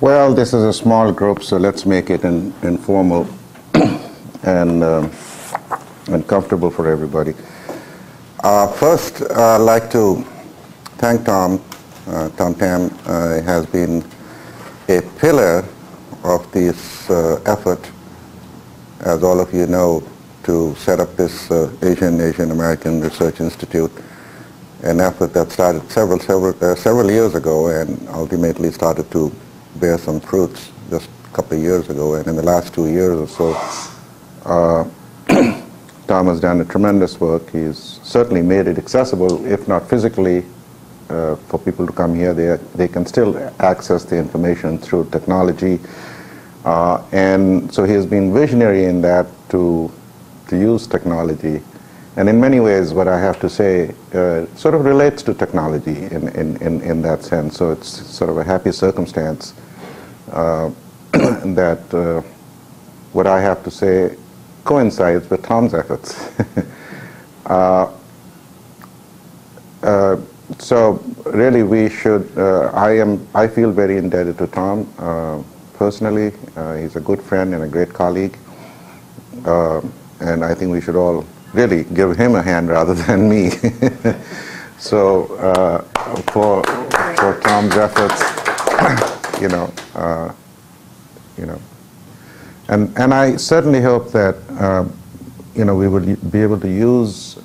Well, this is a small group, so let's make it informal and comfortable for everybody. First, I'd like to thank Tom. Tom Tam has been a pillar of this effort, as all of you know, to set up this Asian American Research Institute, an effort that started several years ago and ultimately started to bear some fruits just a couple of years ago. And in the last 2 years or so, Tom has done a tremendous work. He's certainly made it accessible, if not physically, for people to come here. They can still access the information through technology. And so he has been visionary in that to use technology. And in many ways, what I have to say sort of relates to technology in that sense. So it's sort of a happy circumstance that what I have to say coincides with Tom's efforts. So really, we should. I feel very indebted to Tom personally. He's a good friend and a great colleague, and I think we should all really give him a hand rather than me. So for Tom's efforts, and I certainly hope that we will be able to use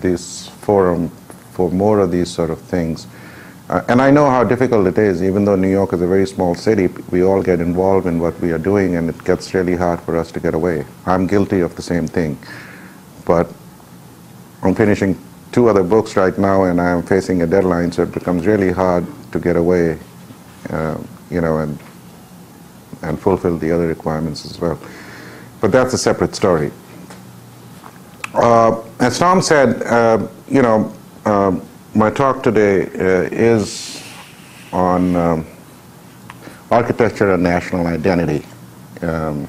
this forum for more of these sort of things. And I know how difficult it is. Even though New York is a very small city, we all get involved in what we are doing, and it gets really hard for us to get away. I'm guilty of the same thing. But I'm finishing 2 other books right now, and I'm facing a deadline, so it becomes really hard to get away, and fulfill the other requirements as well. But that's a separate story. As Tom said, my talk today is on architecture and national identity in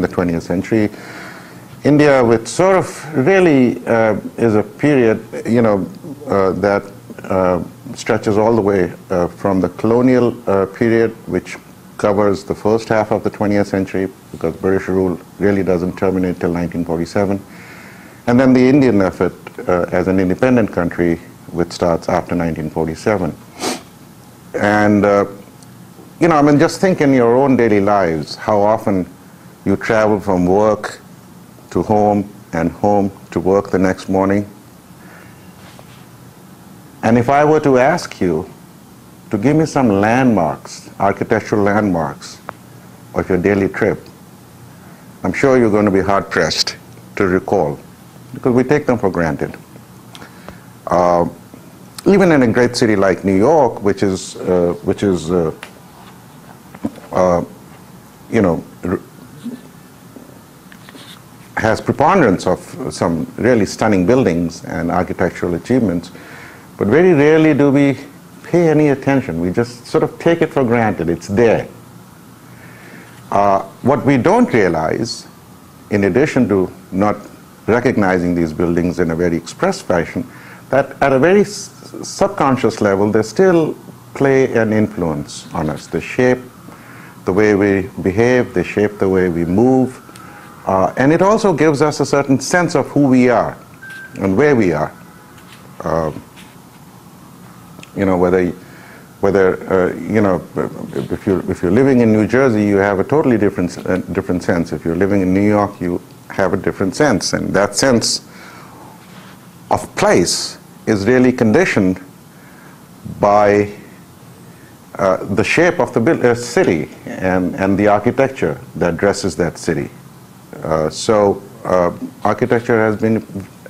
the 20th century. India, which sort of really is a period, that stretches all the way from the colonial period, which covers the first half of the 20th century, because British rule really doesn't terminate till 1947. And then the Indian effort as an independent country, which starts after 1947. And, I mean, just think in your own daily lives how often you travel from work to home and home to work the next morning. And if I were to ask you to give me some landmarks, architectural landmarks of your daily trip, I'm sure you're going to be hard-pressed to recall, because we take them for granted. Even in a great city like New York, which has preponderance of some really stunning buildings and architectural achievements, but very rarely do we pay any attention. We just sort of take it for granted. It's there. What we don't realize, in addition to not recognizing these buildings in a very express fashion, that at a very subconscious level, they still play an influence on us. They shape the way we behave, they shape the way we move, and it also gives us a certain sense of who we are and where we are. If you're living in New Jersey, you have a totally different sense. If you're living in New York, you have a different sense, and that sense of place is really conditioned by the shape of the city and the architecture that dresses that city. So architecture has been,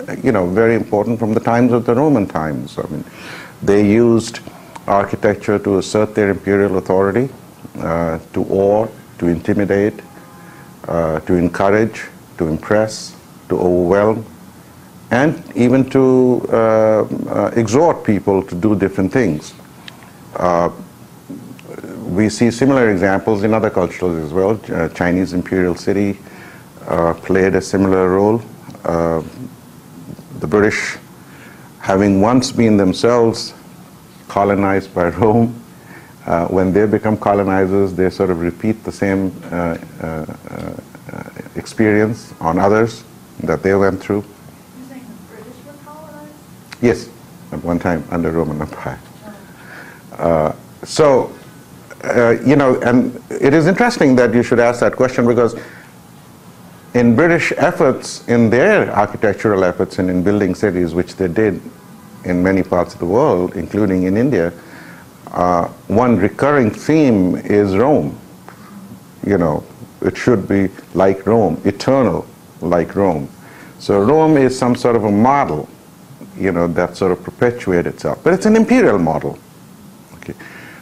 very important from the times of the Roman times. I mean, they used architecture to assert their imperial authority, to awe, to intimidate, to encourage, to impress, to overwhelm, and even to exhort people to do different things. We see similar examples in other cultures as well. Chinese imperial city played a similar role. The British, having once been themselves colonized by Rome, when they become colonizers, they sort of repeat the same experience on others that they went through. You're saying the British were colonized? Yes, at one time under Roman Empire. You know, and it is interesting that you should ask that question, because in British efforts, in their architectural efforts and in building cities, which they did in many parts of the world, including in India, one recurring theme is Rome. You know, it should be like Rome, eternal like Rome. So Rome is some sort of a model, you know, that sort of perpetuates itself. But it's an imperial model. Okay.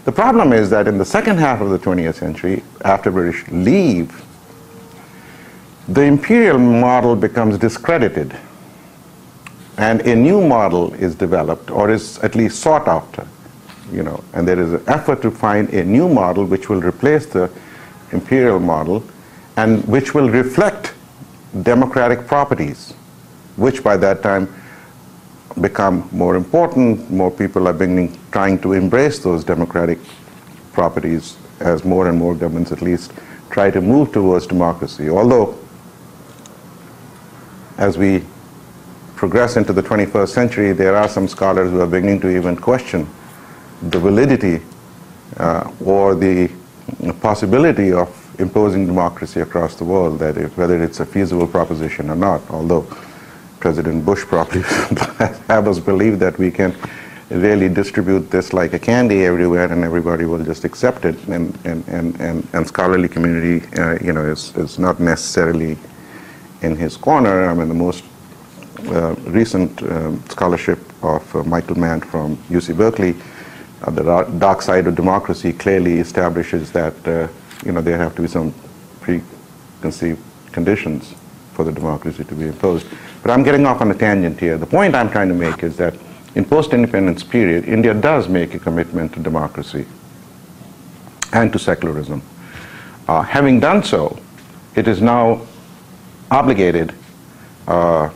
The problem is that in the second half of the 20th century, after British leave, the imperial model becomes discredited, and a new model is developed, or is at least sought after, you know, and there is an effort to find a new model which will replace the imperial model and which will reflect democratic properties, which by that time become more important. More people are beginning trying to embrace those democratic properties as more and more governments at least try to move towards democracy. Although, as we progress into the 21st century, there are some scholars who are beginning to even question the validity or the possibility of imposing democracy across the world, that if, whether it's a feasible proposition or not, although President Bush probably had us believe that we can really distribute this like a candy everywhere and everybody will just accept it, and scholarly community, you know, is not necessarily in his corner. I mean, the most recent scholarship of Michael Mann from UC Berkeley, The Dark Side of Democracy, clearly establishes that, you know, there have to be some preconceived conditions for the democracy to be imposed. But I'm getting off on a tangent here. The point I'm trying to make is that in post-independence period, India does make a commitment to democracy and to secularism. Having done so, it is now obligated to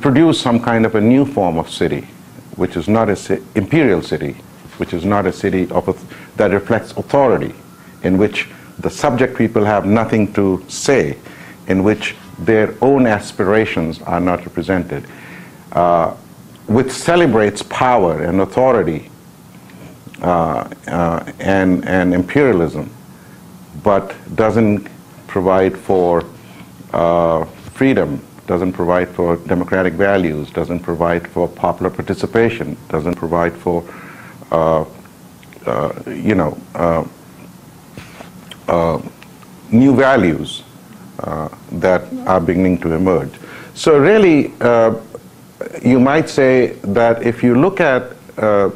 produce some kind of a new form of city, which is not an imperial city, which is not a city of that reflects authority, in which the subject people have nothing to say, in which their own aspirations are not represented, which celebrates power and authority and imperialism, but doesn't provide for freedom, doesn't provide for democratic values, doesn't provide for popular participation, doesn't provide for new values that are beginning to emerge. So really, you might say that if you look at the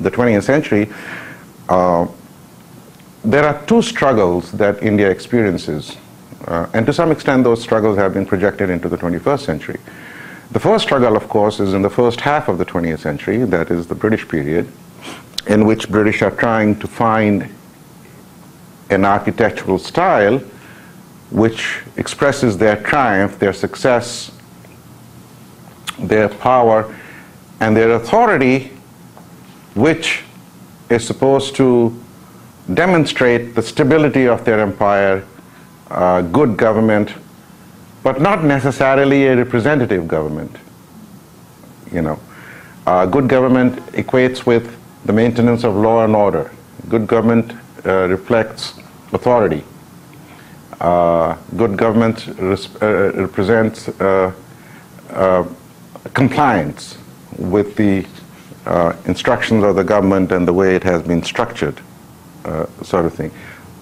20th century, there are two struggles that India experiences, and to some extent those struggles have been projected into the 21st century. The first struggle, of course, is in the first half of the 20th century, that is the British period, in which British are trying to find an architectural style which expresses their triumph, their success, their power, and their authority, which is supposed to demonstrate the stability of their empire, good government, but not necessarily a representative government. You know, good government equates with the maintenance of law and order. Good government reflects authority. Good government represents compliance with the instructions of the government and the way it has been structured, sort of thing.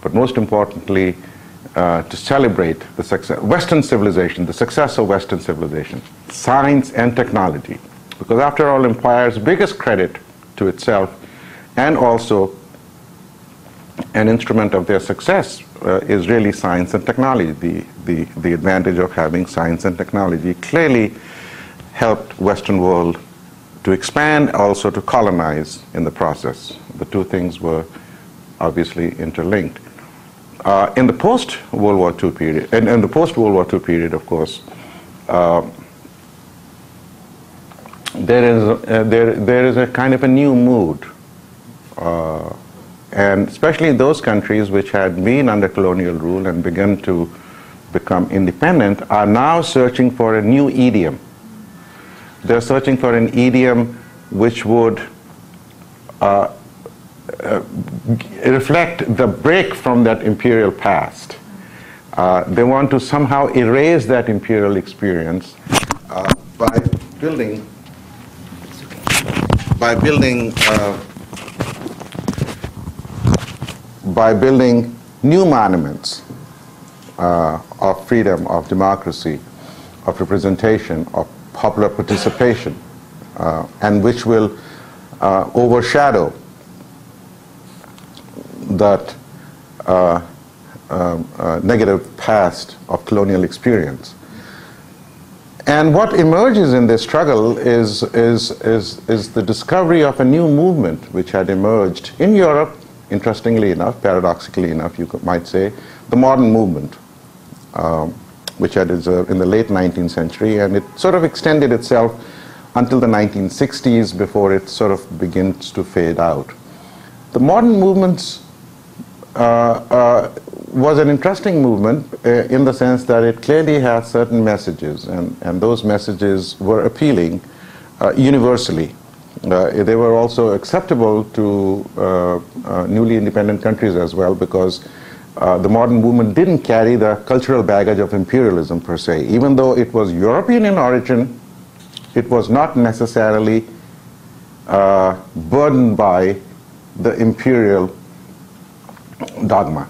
But most importantly, to celebrate the success, Western civilization, the success of Western civilization, science and technology. Because after all, empire's biggest credit to itself and also an instrument of their success is really science and technology. The advantage of having science and technology clearly helped Western world to expand, also to colonize in the process. The two things were obviously interlinked. In the post-World War II period, and in the post-World War II period, of course, there is a kind of a new mood, and especially those countries which had been under colonial rule and began to become independent are now searching for a new idiom. They're searching for an idiom which would reflect the break from that imperial past. They want to somehow erase that imperial experience by building new monuments of freedom, of democracy, of representation, of popular participation, and which will overshadow that negative past of colonial experience. And what emerges in this struggle is the discovery of a new movement which had emerged in Europe, interestingly enough, paradoxically enough, you might say, the modern movement, which had observed in the late 19th century, and it sort of extended itself until the 1960s before it sort of begins to fade out. The modern movement was an interesting movement in the sense that it clearly had certain messages, and those messages were appealing universally. They were also acceptable to newly independent countries as well, because the modern movement didn't carry the cultural baggage of imperialism per se. Even though it was European in origin, it was not necessarily burdened by the imperial dogma,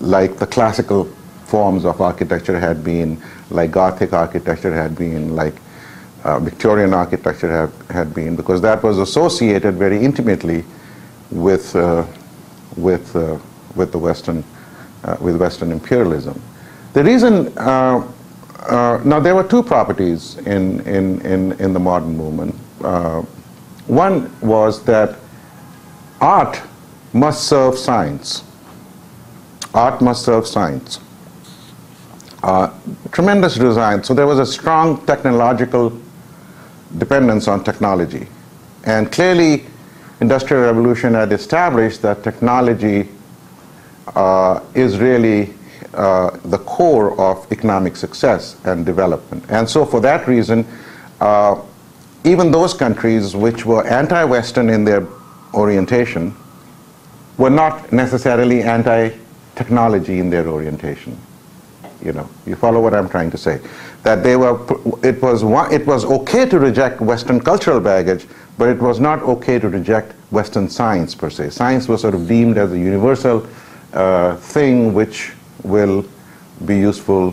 like the classical forms of architecture had been, like Gothic architecture had been, like Victorian architecture had been, because that was associated very intimately with Western imperialism. The reason now, there were two properties in the modern movement. One was that art must serve science. Art must serve science. Tremendous design. So there was a strong technological dependence on technology. And clearly, Industrial Revolution had established that technology is really the core of economic success and development. And so for that reason, even those countries which were anti-Western in their orientation were not necessarily anti-technology in their orientation. You know, you follow what I'm trying to say. That they were, it was okay to reject Western cultural baggage, but it was not okay to reject Western science per se. Science was sort of deemed as a universal thing which will be useful,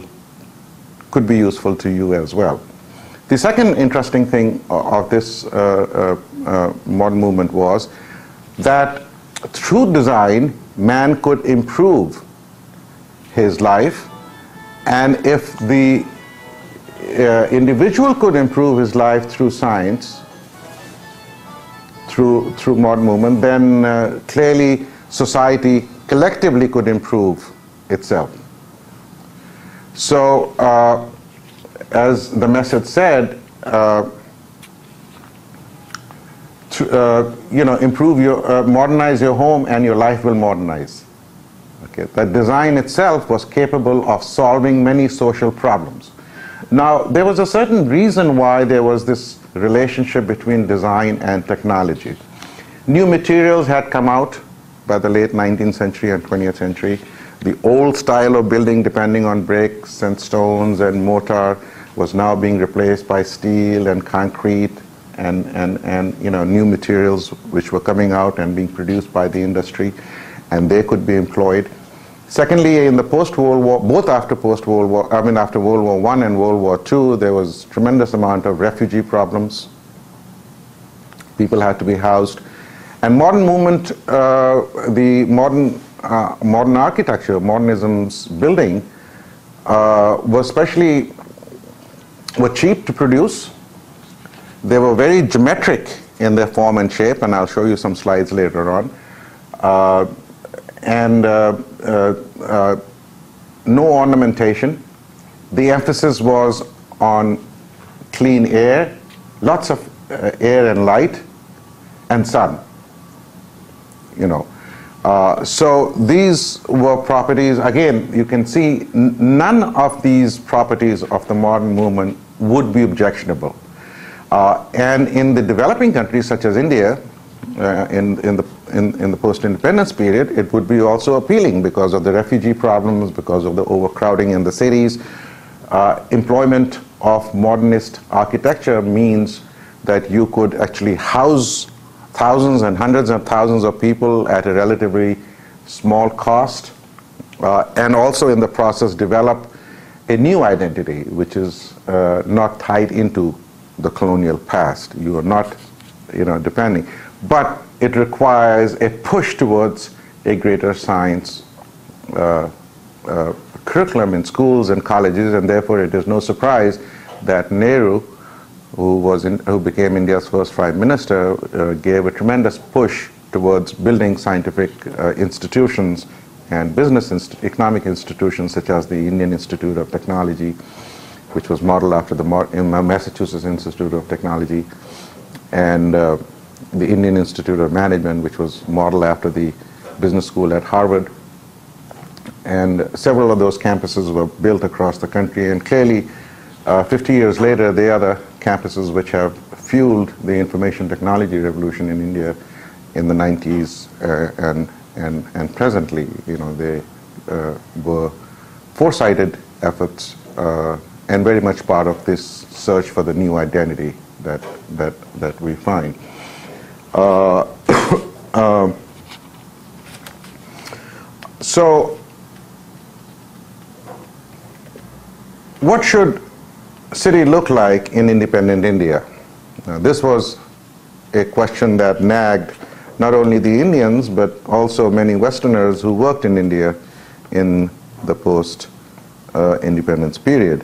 could be useful to you as well. The second interesting thing of this modern movement was that through design, man could improve his life. And if the individual could improve his life through science, through modern movement, then clearly society collectively could improve itself. So, as the message said, improve your, modernize your home, and your life will modernize. Okay, that design itself was capable of solving many social problems. Now, there was a certain reason why there was this relationship between design and technology. New materials had come out by the late 19th century and 20th century. The old style of building, depending on bricks and stones and mortar, was now being replaced by steel and concrete and you know, new materials which were coming out and being produced by the industry, and they could be employed. Secondly, in the post-World War, both after post-World War, I mean after World War I and World War II, there was tremendous amount of refugee problems. People had to be housed, and modern movement, modern architecture, modernism's building, were cheap to produce. They were very geometric in their form and shape, and I'll show you some slides later on. No ornamentation. The emphasis was on clean air lots of air and light and sun, you know. So these were properties, again, you can see none of these properties of the modern movement would be objectionable. And in the developing countries such as India, in the post-independence period, it would be also appealing because of the refugee problems, because of the overcrowding in the cities. Employment of modernist architecture means that you could actually house thousands and hundreds and thousands of people at a relatively small cost, and also in the process develop a new identity which is not tied into the colonial past. You are not, you know, depending. But it requires a push towards a greater science curriculum in schools and colleges, and therefore it is no surprise that Nehru, who became India's first prime minister, gave a tremendous push towards building scientific institutions and business economic institutions such as the Indian Institute of Technology, which was modeled after the Massachusetts Institute of Technology, and the Indian Institute of Management, which was modeled after the business school at Harvard. And several of those campuses were built across the country, and clearly 50 years later, they are the campuses which have fueled the information technology revolution in India in the 90s and presently. You know, they were foresighted efforts and very much part of this search for the new identity that we find. So, what should city look like in independent India? Now, this was a question that nagged not only the Indians but also many Westerners who worked in India in the post-independence period.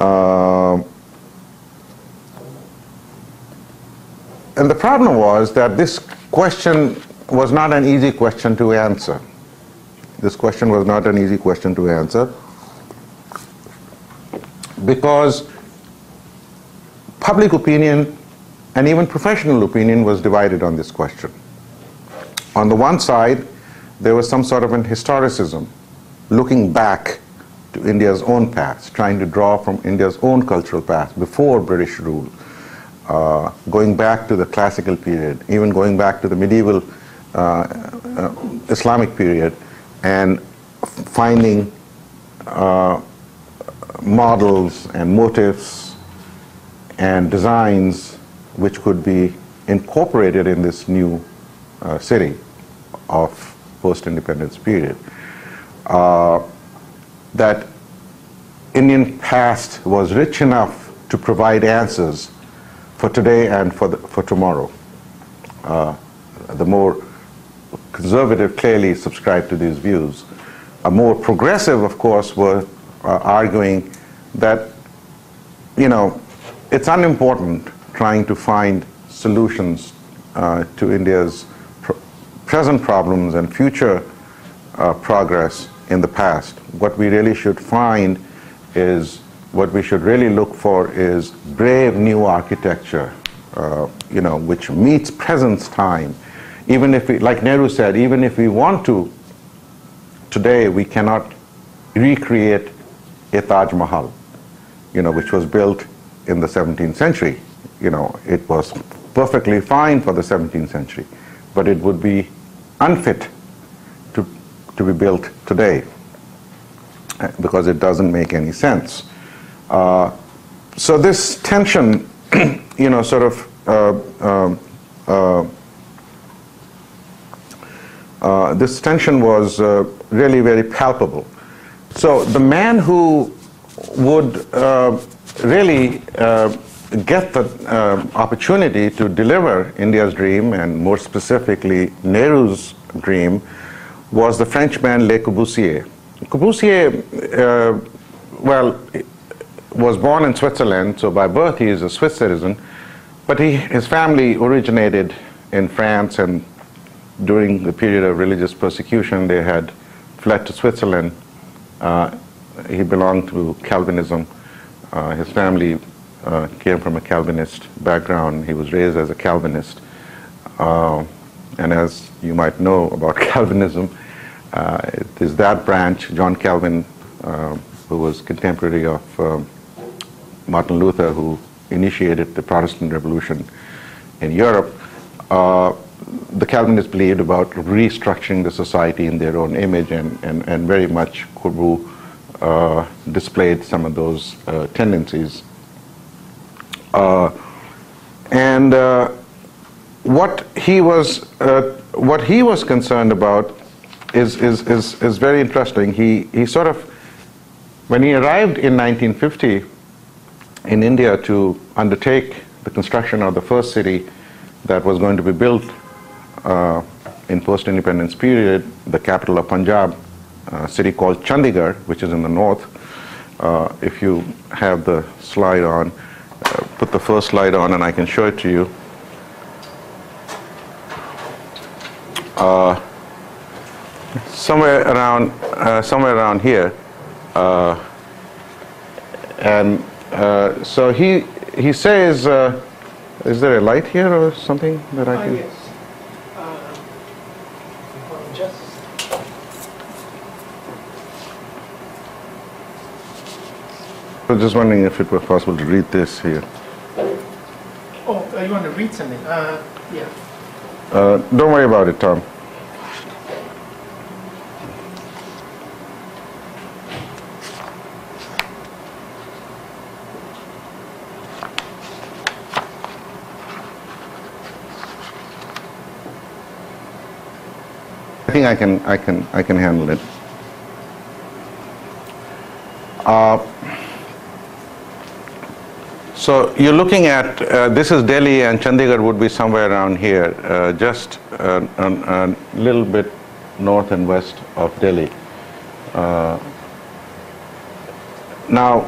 And the problem was that this question was not an easy question to answer. This question was not an easy question to answer because public opinion and even professional opinion was divided on this question. On the one side, there was some sort of an historicism, looking back to India's own past, trying to draw from India's own cultural past before British rule, going back to the classical period, even going back to the medieval Islamic period, and finding models and motifs and designs which could be incorporated in this new city of post-independence period. That Indian past was rich enough to provide answers for today and for tomorrow. The more conservative clearly subscribed to these views. A more progressive, of course, were arguing that, you know, it's unimportant trying to find solutions to India's present problems and future progress in the past. What we really should find is, what we should really look for is brave new architecture, you know, which meets present time. Even if we, like Nehru said, even if we want to, today we cannot recreate a Taj Mahal, you know, which was built in the 17th century. You know, it was perfectly fine for the 17th century, but it would be unfit to be built today because it doesn't make any sense. So this tension, you know, sort of this tension was really very palpable. So the man who would really get the opportunity to deliver India's dream, and more specifically Nehru's dream, was the Frenchman Le Corbusier. Corbusier, well, was born in Switzerland, so by birth he is a Swiss citizen, but his family originated in France, and during the period of religious persecution, they had fled to Switzerland. He belonged to Calvinism. His family came from a Calvinist background. He was raised as a Calvinist. And as you might know about Calvinism, it is that branch, John Calvin, who was contemporary of Martin Luther, who initiated the Protestant Revolution in Europe. The Calvinists believed about restructuring the society in their own image, and very much Corbu displayed some of those tendencies. What he was concerned about is very interesting. He sort of, when he arrived in 1950 in India to undertake the construction of the first city that was going to be built in post-independence period, the capital of Punjab, a city called Chandigarh, which is in the north. If you have the slide on, put the first slide on and I can show it to you. Somewhere around here, so he says, is there a light here or something that I can? Yes. I was just wondering if it were possible to read this here. Oh, you want to read something? Yeah. Don't worry about it, Tom. I think I can handle it. So you're looking at, this is Delhi, and Chandigarh would be somewhere around here, just a little bit north and west of Delhi. Now,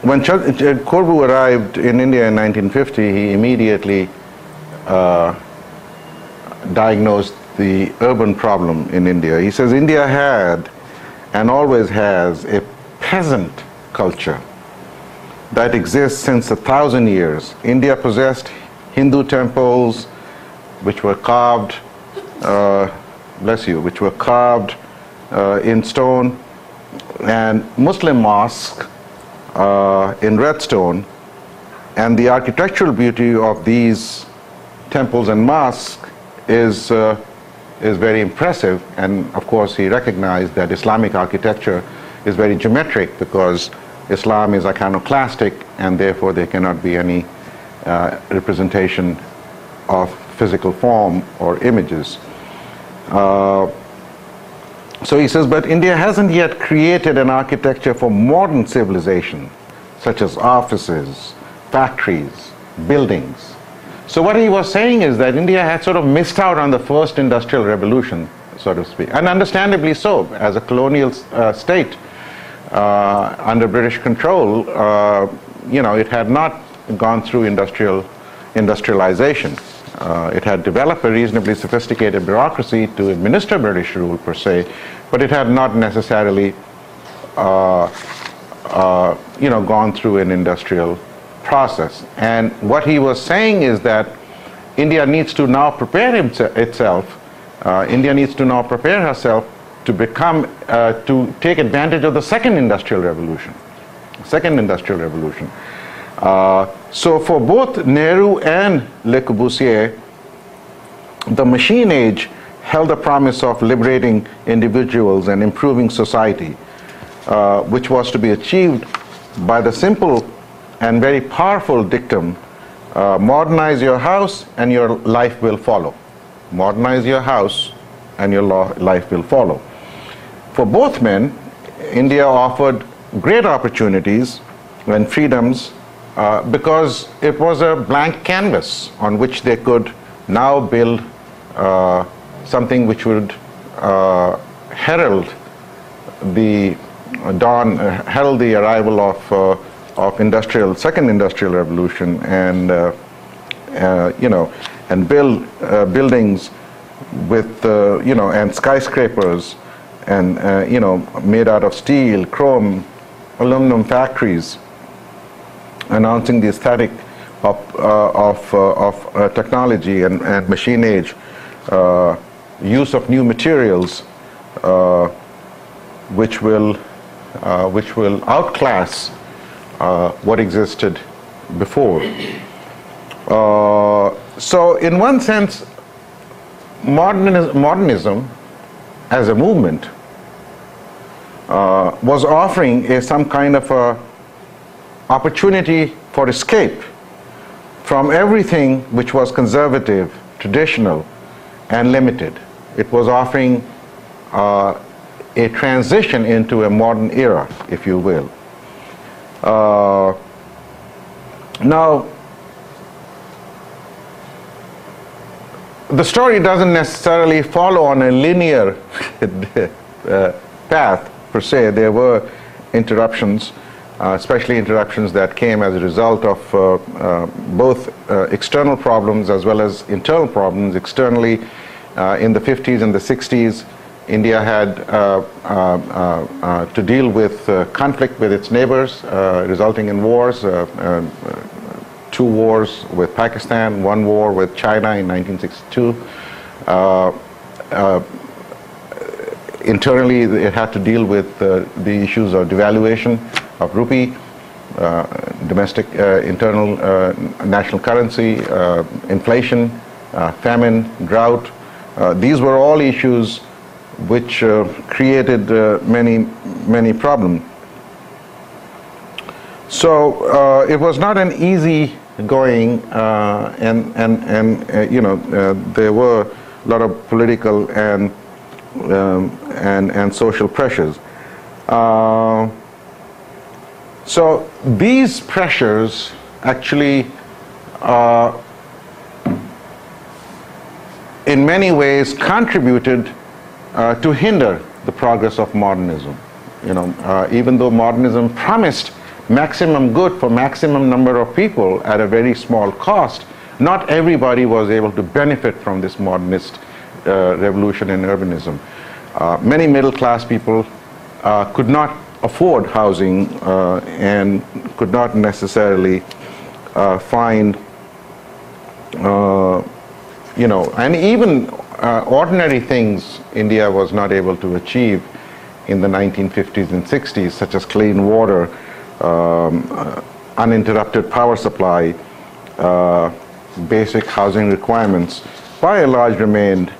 when Corbu arrived in India in 1950, he immediately diagnosed the urban problem in India. He says India had and always has a peasant culture that exists since 1,000 years. India possessed Hindu temples which were carved, bless you, which were carved in stone, and Muslim mosques in red stone, and the architectural beauty of these temples and mosques is very impressive. And of course he recognized that Islamic architecture is very geometric because Islam is iconoclastic, and therefore there cannot be any representation of physical form or images. So he says, but India hasn't yet created an architecture for modern civilization, such as offices, factories, buildings. So what he was saying is that India had sort of missed out on the first industrial revolution, so to speak, and understandably so, as a colonial state. Under British control, you know, it had not gone through industrialization. It had developed a reasonably sophisticated bureaucracy to administer British rule per se, but it had not necessarily, you know, gone through an industrial process. And what he was saying is that India needs to now prepare itself. India needs to now prepare herself to become, to take advantage of the second industrial revolution. So for both Nehru and Le Corbusier, the machine age held the promise of liberating individuals and improving society, which was to be achieved by the simple and very powerful dictum, modernize your house and your life will follow. Modernize your house and your life will follow. For both men, India offered great opportunities and freedoms because it was a blank canvas on which they could now build something which would herald the dawn, herald the arrival of second industrial revolution, and you know, and build buildings with you know, and skyscrapers, and you know, made out of steel, chrome, aluminum factories. announcing the aesthetic of technology and machine age, use of new materials, which will outclass what existed before. So in one sense, modernism as a movement was offering some kind of a opportunity for escape from everything which was conservative, traditional, and limited. It was offering a transition into a modern era, if you will. Now, the story doesn't necessarily follow on a linear path, per se. There were interruptions, especially interruptions that came as a result of both external problems as well as internal problems. Externally, in the 50s and the 60s, India had to deal with conflict with its neighbors, resulting in wars, two wars with Pakistan, one war with China in 1962. Internally, it had to deal with the issues of devaluation of rupee, domestic internal national currency, inflation, famine, drought. These were all issues which created many problems. So it was not an easy going, and you know, there were a lot of political and social pressures. So these pressures actually, in many ways, contributed to hinder the progress of modernism. You know, even though modernism promised maximum good for maximum number of people at a very small cost, not everybody was able to benefit from this modernist revolution in urbanism. Many middle-class people could not afford housing and could not necessarily find, you know, and even ordinary things India was not able to achieve in the 1950s and 60s, such as clean water, uninterrupted power supply, basic housing requirements, by and large remained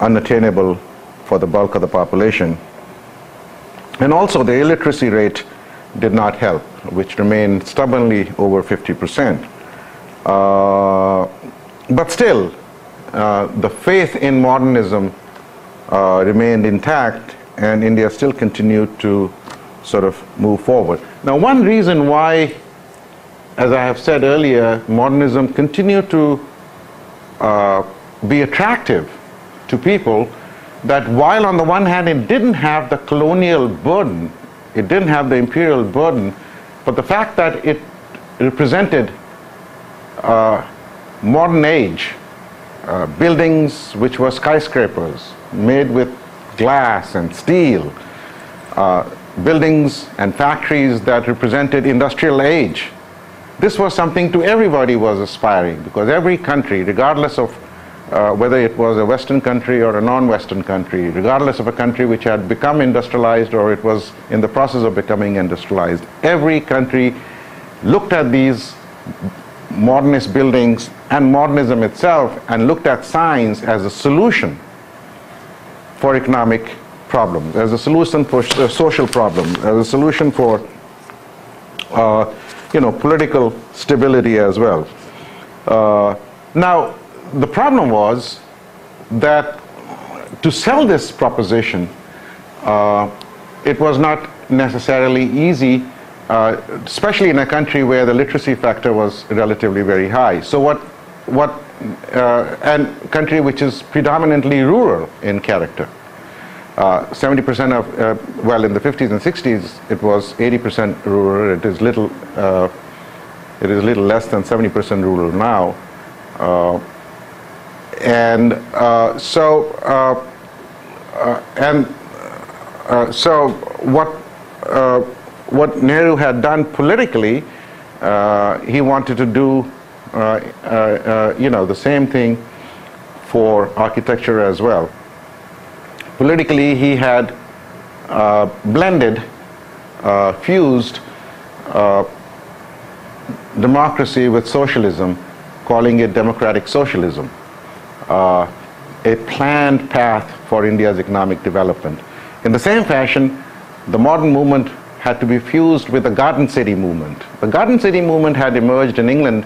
unattainable for the bulk of the population. And also the illiteracy rate did not help, which remained stubbornly over 50%. But still, the faith in modernism remained intact, and India still continued to sort of move forward. Now, one reason why, as I have said earlier, modernism continued to be attractive to people, that while on the one hand it didn't have the colonial burden, it didn't have the imperial burden, but the fact that it represented modern age, buildings which were skyscrapers made with glass and steel, buildings and factories that represented industrial age. This was something to everybody was aspiring, because every country, regardless of whether it was a Western country or a non-Western country, regardless of a country which had become industrialized or it was in the process of becoming industrialized, every country looked at these modernist buildings and modernism itself and looked at science as a solution for economic problems, as a solution for social problems, as a solution for you know, political stability as well. Now, the problem was that to sell this proposition, it was not necessarily easy, especially in a country where the literacy factor was relatively very high. So and country which is predominantly rural in character. 70% of, well, in the 50s and 60s, it was 80% rural. It is little less than 70% rural now. So what what Nehru had done politically, he wanted to do, you know, the same thing for architecture as well. Politically, he had blended, fused democracy with socialism, calling it democratic socialism, a planned path for India's economic development. In the same fashion, the modern movement had to be fused with the Garden City movement. The Garden City movement had emerged in England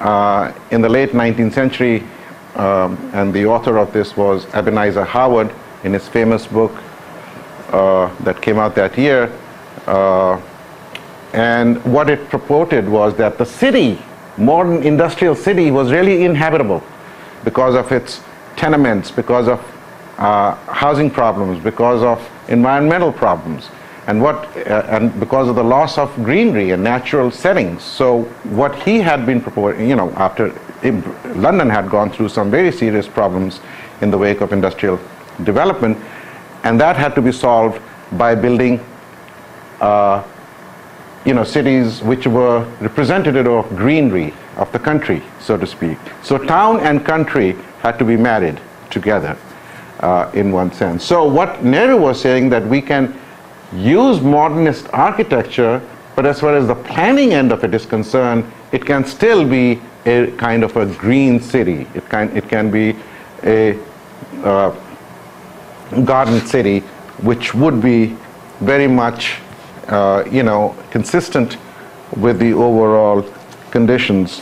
in the late 19th century, and the author of this was Ebenezer Howard in his famous book that came out that year. And what it purported was that the city, modern industrial city, was really inhabitable because of its tenements, because of housing problems, because of environmental problems, and because of the loss of greenery and natural settings. So what he had been proposing, you know, after London had gone through some very serious problems in the wake of industrial development, and that had to be solved by building you know, cities which were representative of greenery, of the country, so to speak. So town and country had to be married together in one sense. So what Nehru was saying, that we can use modernist architecture, but as far as the planning end of it is concerned, it can still be a kind of a green city. It can be a garden city, which would be very much you know, consistent with the overall conditions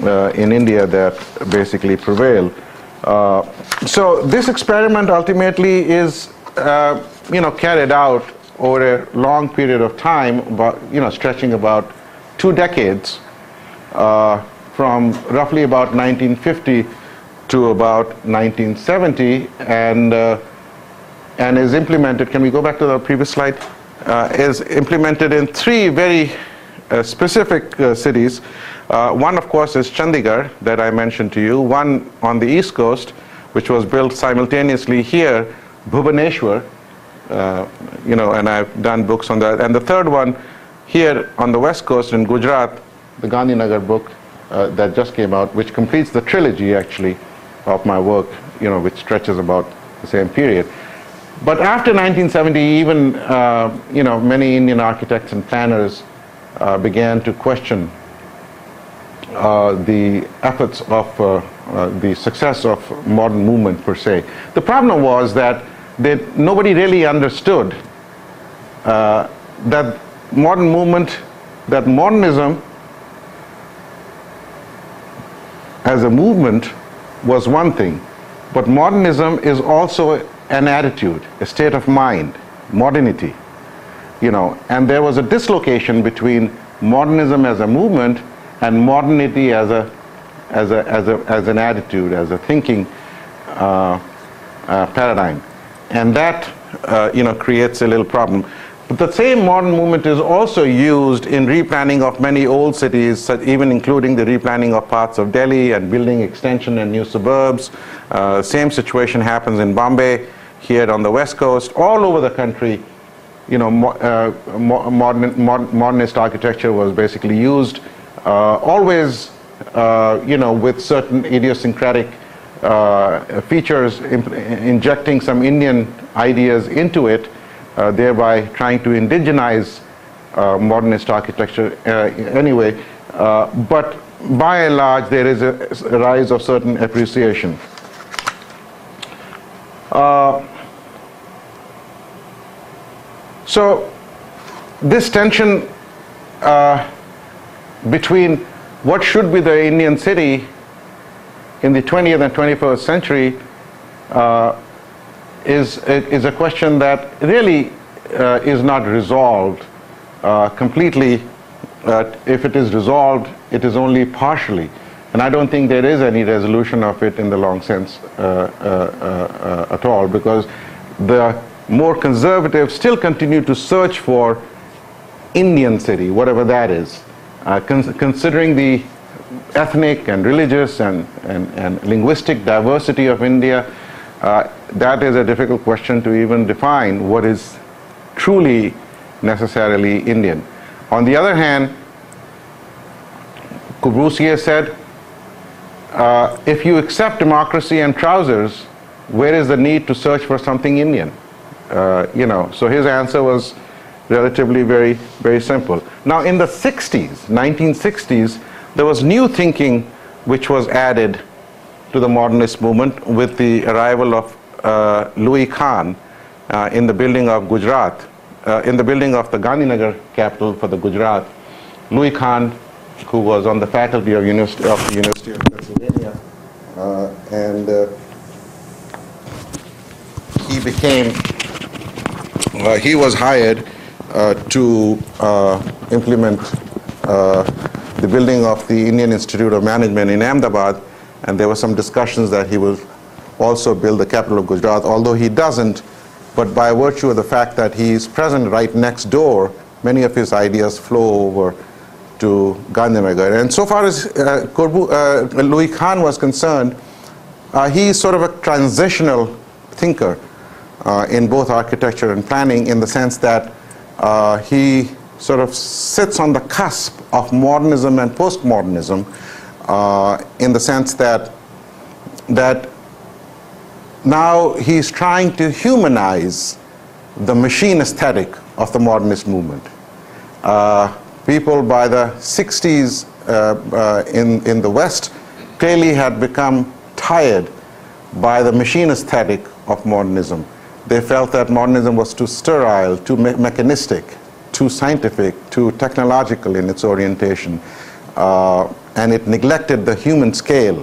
in India that basically prevail. So this experiment ultimately is you know, carried out over a long period of time, about, you know, stretching about 2 decades, from roughly about 1950 to about 1970, and is implemented. Can we go back to the previous slide? Is implemented in 3 very specific cities. One, of course, is Chandigarh that I mentioned to you. One on the East Coast, which was built simultaneously here, Bhubaneswar, you know, and I've done books on that. And the third one here on the West Coast in Gujarat, the Gandhinagar book that just came out, which completes the trilogy actually of my work, you know, which stretches about the same period. But after 1970, even you know, many Indian architects and planners began to question the efforts of the success of modern movement per se. The problem was that nobody really understood that modern movement, that modernism as a movement was one thing, but modernism is also an attitude, a state of mind, modernity, you know. And there was a dislocation between modernism as a movement and modernity as an attitude, as a thinking paradigm, and that you know, creates a little problem. But the same modern movement is also used in replanning of many old cities, even including the replanning of parts of Delhi and building extension and new suburbs. Same situation happens in Bombay, here on the West Coast, all over the country. You know, modernist architecture was basically used, always, you know, with certain idiosyncratic features, injecting some Indian ideas into it, thereby trying to indigenize modernist architecture anyway. But by and large, there is a rise of certain appreciation. So this tension between what should be the Indian city in the 20th and 21st century is a question that really is not resolved completely. If it is resolved, it is only partially. And I don't think there is any resolution of it in the long sense at all, because the more conservative still continue to search for Indian city, whatever that is, considering the ethnic and religious and linguistic diversity of India. That is a difficult question to even define what is truly necessarily Indian. On the other hand, Corbusier said, if you accept democracy and trousers, where is the need to search for something Indian? You know, so his answer was relatively very, very simple. Now in the 60s, 1960s, there was new thinking which was added to the modernist movement with the arrival of Louis Kahn in the building of Gujarat, in the building of the Gandhinagar capital for the Gujarat. Louis Kahn, who was on the faculty of, the University of Pennsylvania, and he became, he was hired to implement the building of the Indian Institute of Management in Ahmedabad, and there were some discussions that he will also build the capital of Gujarat, although he doesn't, but by virtue of the fact that he is present right next door, many of his ideas flow over to Gandhinagar. And so far as Louis Kahn was concerned, he is sort of a transitional thinker in both architecture and planning, in the sense that he sort of sits on the cusp of modernism and postmodernism, in the sense that now he's trying to humanize the machine aesthetic of the modernist movement. People by the 60s in the West clearly had become tired by the machine aesthetic of modernism. They felt that modernism was too sterile, too mechanistic, too scientific, too technological in its orientation, and it neglected the human scale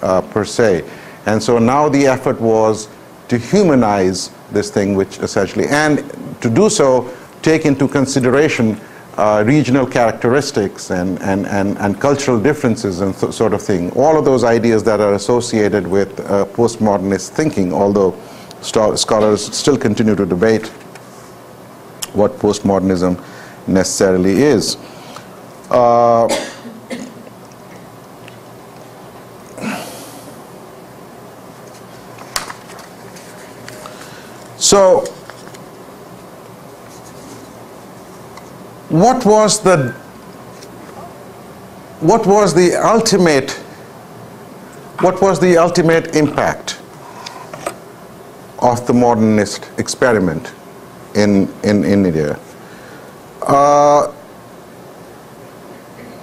per se. And so now the effort was to humanize this thing, which essentially, and to do so, take into consideration regional characteristics and cultural differences and sort of thing. All of those ideas that are associated with postmodernist thinking, although scholars still continue to debate what postmodernism necessarily is. So, what was the ultimate impact of the modernist experiment in India?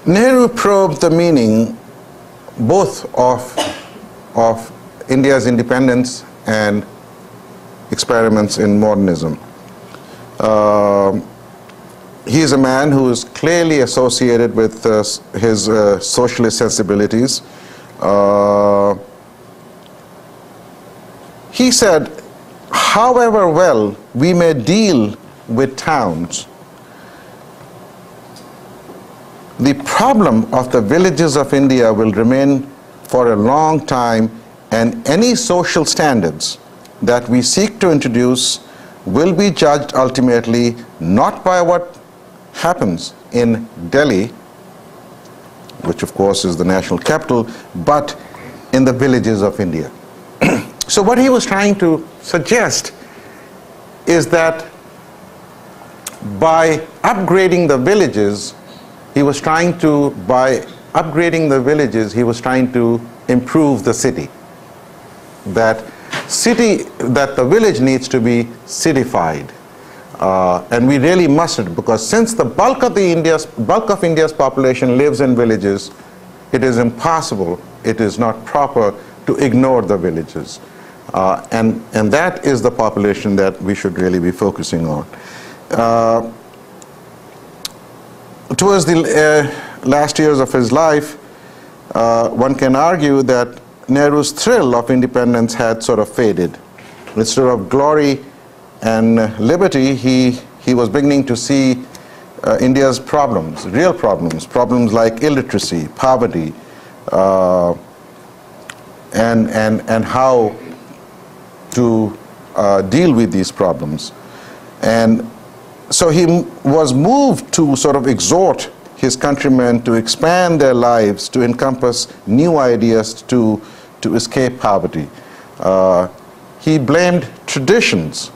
Nehru probed the meaning both of India's independence and experiments in modernism. He is a man who is clearly associated with his socialist sensibilities. He said, however well we may deal with towns, the problem of the villages of India will remain for a long time, and any social standards that we seek to introduce will be judged ultimately not by what happens in Delhi, which of course is the national capital, but in the villages of India. So what he was trying to suggest is that by upgrading the villages, he was trying to improve the city. That the village needs to be citified. And we really mustn't, because since the bulk of India's population lives in villages, it is impossible, it is not proper to ignore the villages. And that is the population that we should really be focusing on. Towards the last years of his life, one can argue that Nehru's thrill of independence had sort of faded. Instead of glory and liberty, he was beginning to see India's problems, real problems, problems like illiteracy, poverty, and how to deal with these problems. And so he was moved to sort of exhort his countrymen to expand their lives, to encompass new ideas, to escape poverty. He blamed traditions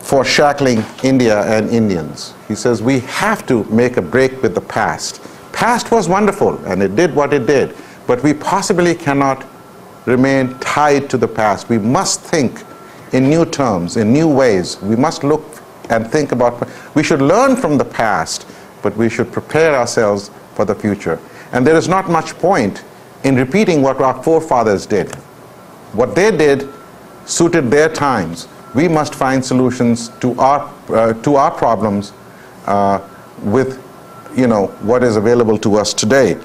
for shackling India and Indians. He says we have to make a break with the past. Past was wonderful and it did what it did, but we possibly cannot remain tied to the past. We must think in new terms, in new ways. We must look and think about, we should learn from the past, but we should prepare ourselves for the future. And there is not much point in repeating what our forefathers did. What they did suited their times. We must find solutions to our problems with, you know, what is available to us today.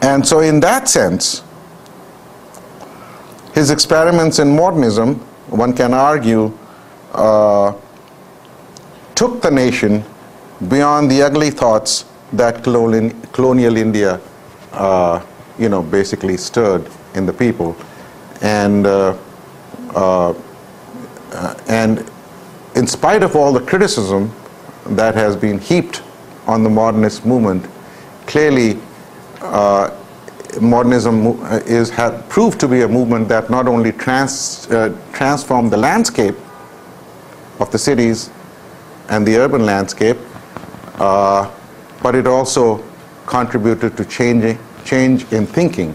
And so in that sense, his experiments in modernism, one can argue, took the nation beyond the ugly thoughts that colonial India, you know, basically stirred in the people, and in spite of all the criticism that has been heaped on the modernist movement, clearly modernism is proved to be a movement that not only transformed the landscape of the cities and the urban landscape, but it also contributed to change in thinking,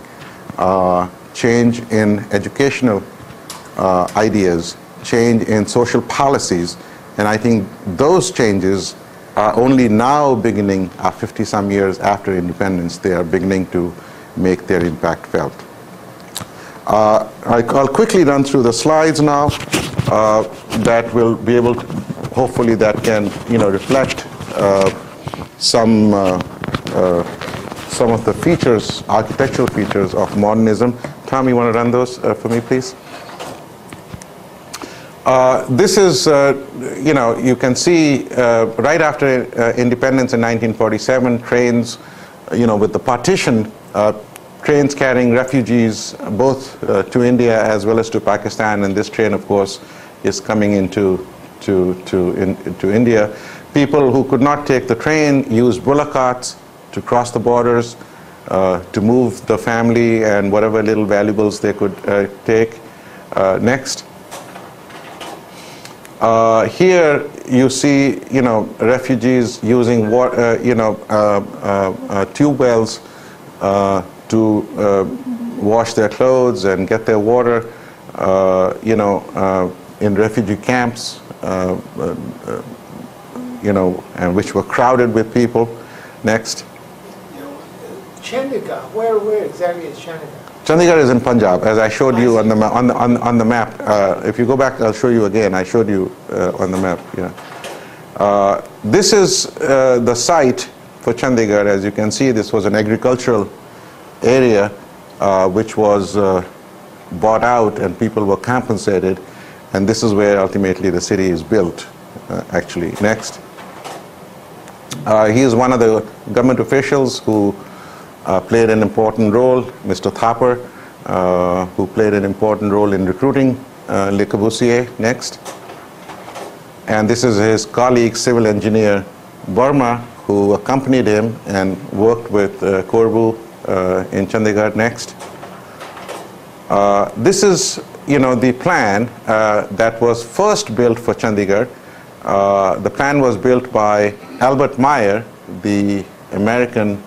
change in educational ideas, change in social policies, and I think those changes are only now beginning, 50-some years after independence, they are beginning to make their impact felt. I'll quickly run through the slides now that will be able to, hopefully that can, you know, reflect some of the features, architectural features of modernism. Tom, you want to run those for me, please? This is, you know, you can see right after independence in 1947, trains, you know, with the partition, trains carrying refugees both to India as well as to Pakistan, and this train, of course, is coming into India. People who could not take the train used bullock carts to cross the borders, to move the family and whatever little valuables they could take. Next. Here you see, you know, refugees using you know, tube wells to wash their clothes and get their water, you know, in refugee camps, you know, and which were crowded with people. Next. Chandigarh, where exactly is Chandigarh? Chandigarh is in Punjab, as I showed you on the map. If you go back, I'll show you again. I showed you on the map. Yeah. This is the site for Chandigarh. As you can see, this was an agricultural area which was bought out, and people were compensated. And this is where ultimately the city is built. Actually, next. He is one of the government officials who played an important role, Mr. Thapar, who played an important role in recruiting Le Corbusier. Next. And this is his colleague, civil engineer Burma, who accompanied him and worked with Corbu in Chandigarh. Next. This is, you know, the plan that was first built for Chandigarh. The plan was built by Albert Mayer, the American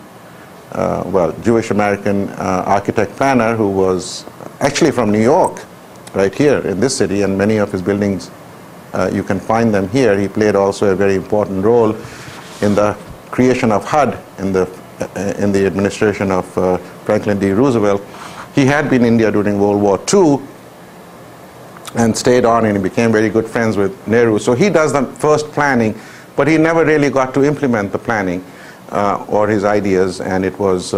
Jewish-American architect planner, who was actually from New York, right here in this city, and many of his buildings, you can find them here. He played also a very important role in the creation of HUD, in the administration of Franklin D. Roosevelt. He had been in India during World War II and stayed on, and he became very good friends with Nehru. So he does the first planning, but he never really got to implement the planning. Or his ideas, and it was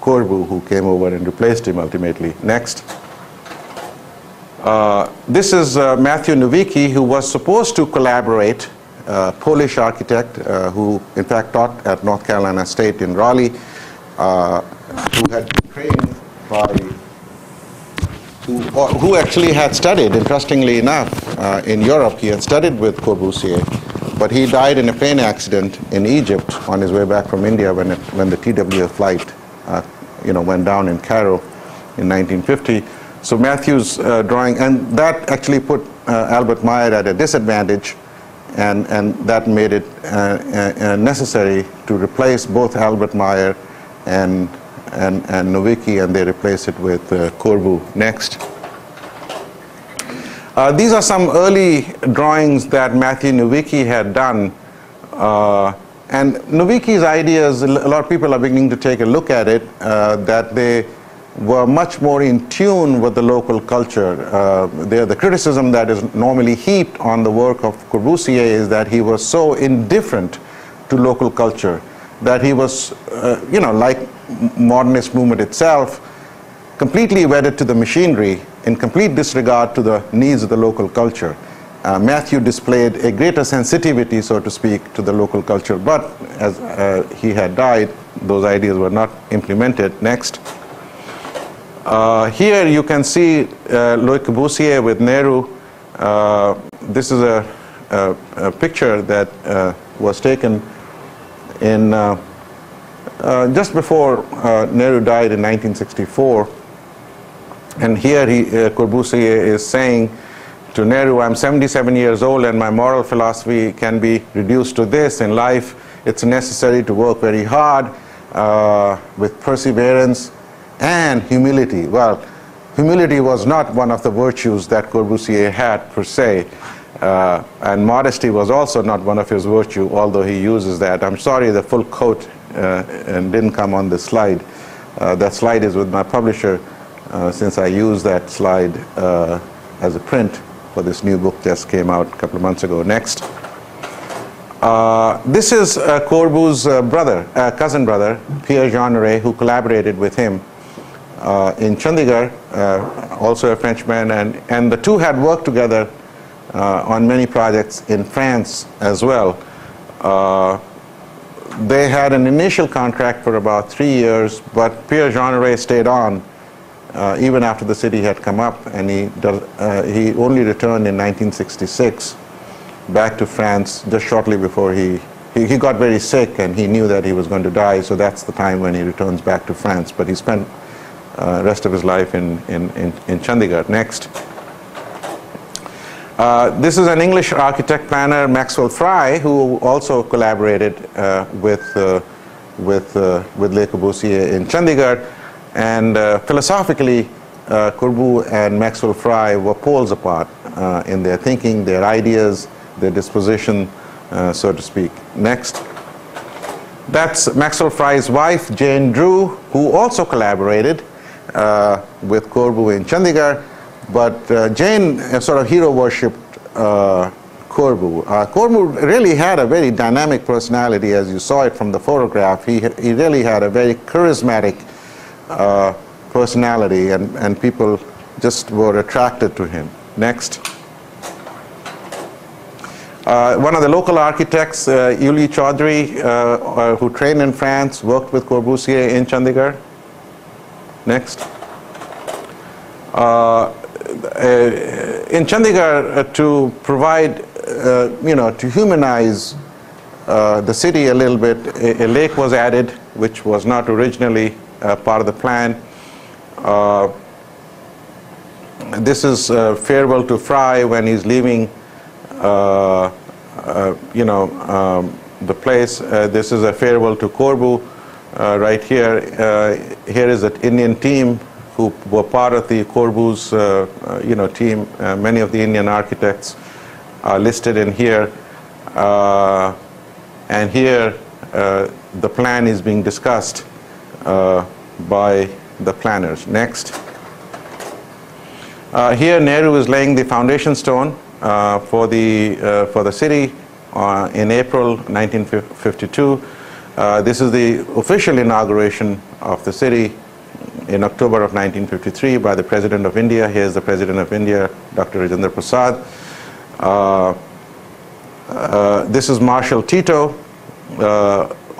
Corbu who came over and replaced him ultimately. Next. This is Matthew Nowicki, who was supposed to collaborate, Polish architect who in fact taught at North Carolina State in Raleigh, who had been trained by, who actually had studied, interestingly enough, in Europe. He had studied with Corbusier, but he died in a plane accident in Egypt on his way back from India when the TWA flight, you know, went down in Cairo in 1950. So Matthew's drawing, and that actually put Albert Mayer at a disadvantage, and that made it necessary to replace both Albert Mayer and Nowicki, and they replaced it with Corbu next. These are some early drawings that Matthew Nowicki had done, and Nowicki's ideas, a lot of people are beginning to take a look at it, that they were much more in tune with the local culture. The criticism that is normally heaped on the work of Corbusier is that he was so indifferent to local culture, that he was, you know, like modernist movement itself, completely wedded to the machinery, in complete disregard to the needs of the local culture. Matthew displayed a greater sensitivity, so to speak, to the local culture, but as he had died, those ideas were not implemented. Next. Here you can see Louis Corbusier with Nehru. This is a picture that was taken in just before Nehru died in 1964. And here he, Corbusier is saying to Nehru, I'm 77 years old and my moral philosophy can be reduced to this. In life, it's necessary to work very hard with perseverance and humility. Well, humility was not one of the virtues that Corbusier had per se. And modesty was also not one of his virtues, although he uses that. I'm sorry the full quote didn't come on this slide. That slide is with my publisher. Since I used that slide as a print for this new book just came out a couple of months ago. Next. This is Corbu's brother, cousin brother, Pierre Jeanneret, who collaborated with him in Chandigarh, also a Frenchman, and the two had worked together on many projects in France as well. They had an initial contract for about 3 years, but Pierre Jeanneret stayed on even after the city had come up, and he only returned in 1966 back to France just shortly before he got very sick, and he knew that he was going to die, so that's the time when he returns back to France, but he spent rest of his life in Chandigarh. Next. This is an English architect planner, Maxwell Fry, who also collaborated with Le Corbusier in Chandigarh. And philosophically, Corbu and Maxwell Fry were poles apart in their thinking, their ideas, their disposition, so to speak. Next. That's Maxwell Fry's wife, Jane Drew, who also collaborated with Corbu in Chandigarh. But Jane sort of hero-worshipped Corbu. Corbu really had a very dynamic personality, as you saw it from the photograph. He really had a very charismatic personality, and people just were attracted to him. Next. One of the local architects, Uli Chaudhry, who trained in France, worked with Corbusier in Chandigarh. Next. In Chandigarh, to provide, you know, to humanize the city a little bit, a lake was added, which was not originally part of the plan. This is farewell to Fry when he's leaving, you know, the place. This is a farewell to Corbu right here. Here is an Indian team who were part of the Corbu's, you know, team. Many of the Indian architects are listed in here, and here the plan is being discussed by the planners. Next. Here Nehru is laying the foundation stone for the city in April 1952. This is the official inauguration of the city in October of 1953 by the President of India. Here's the President of India, Dr. Rajendra Prasad. This is Marshal Tito,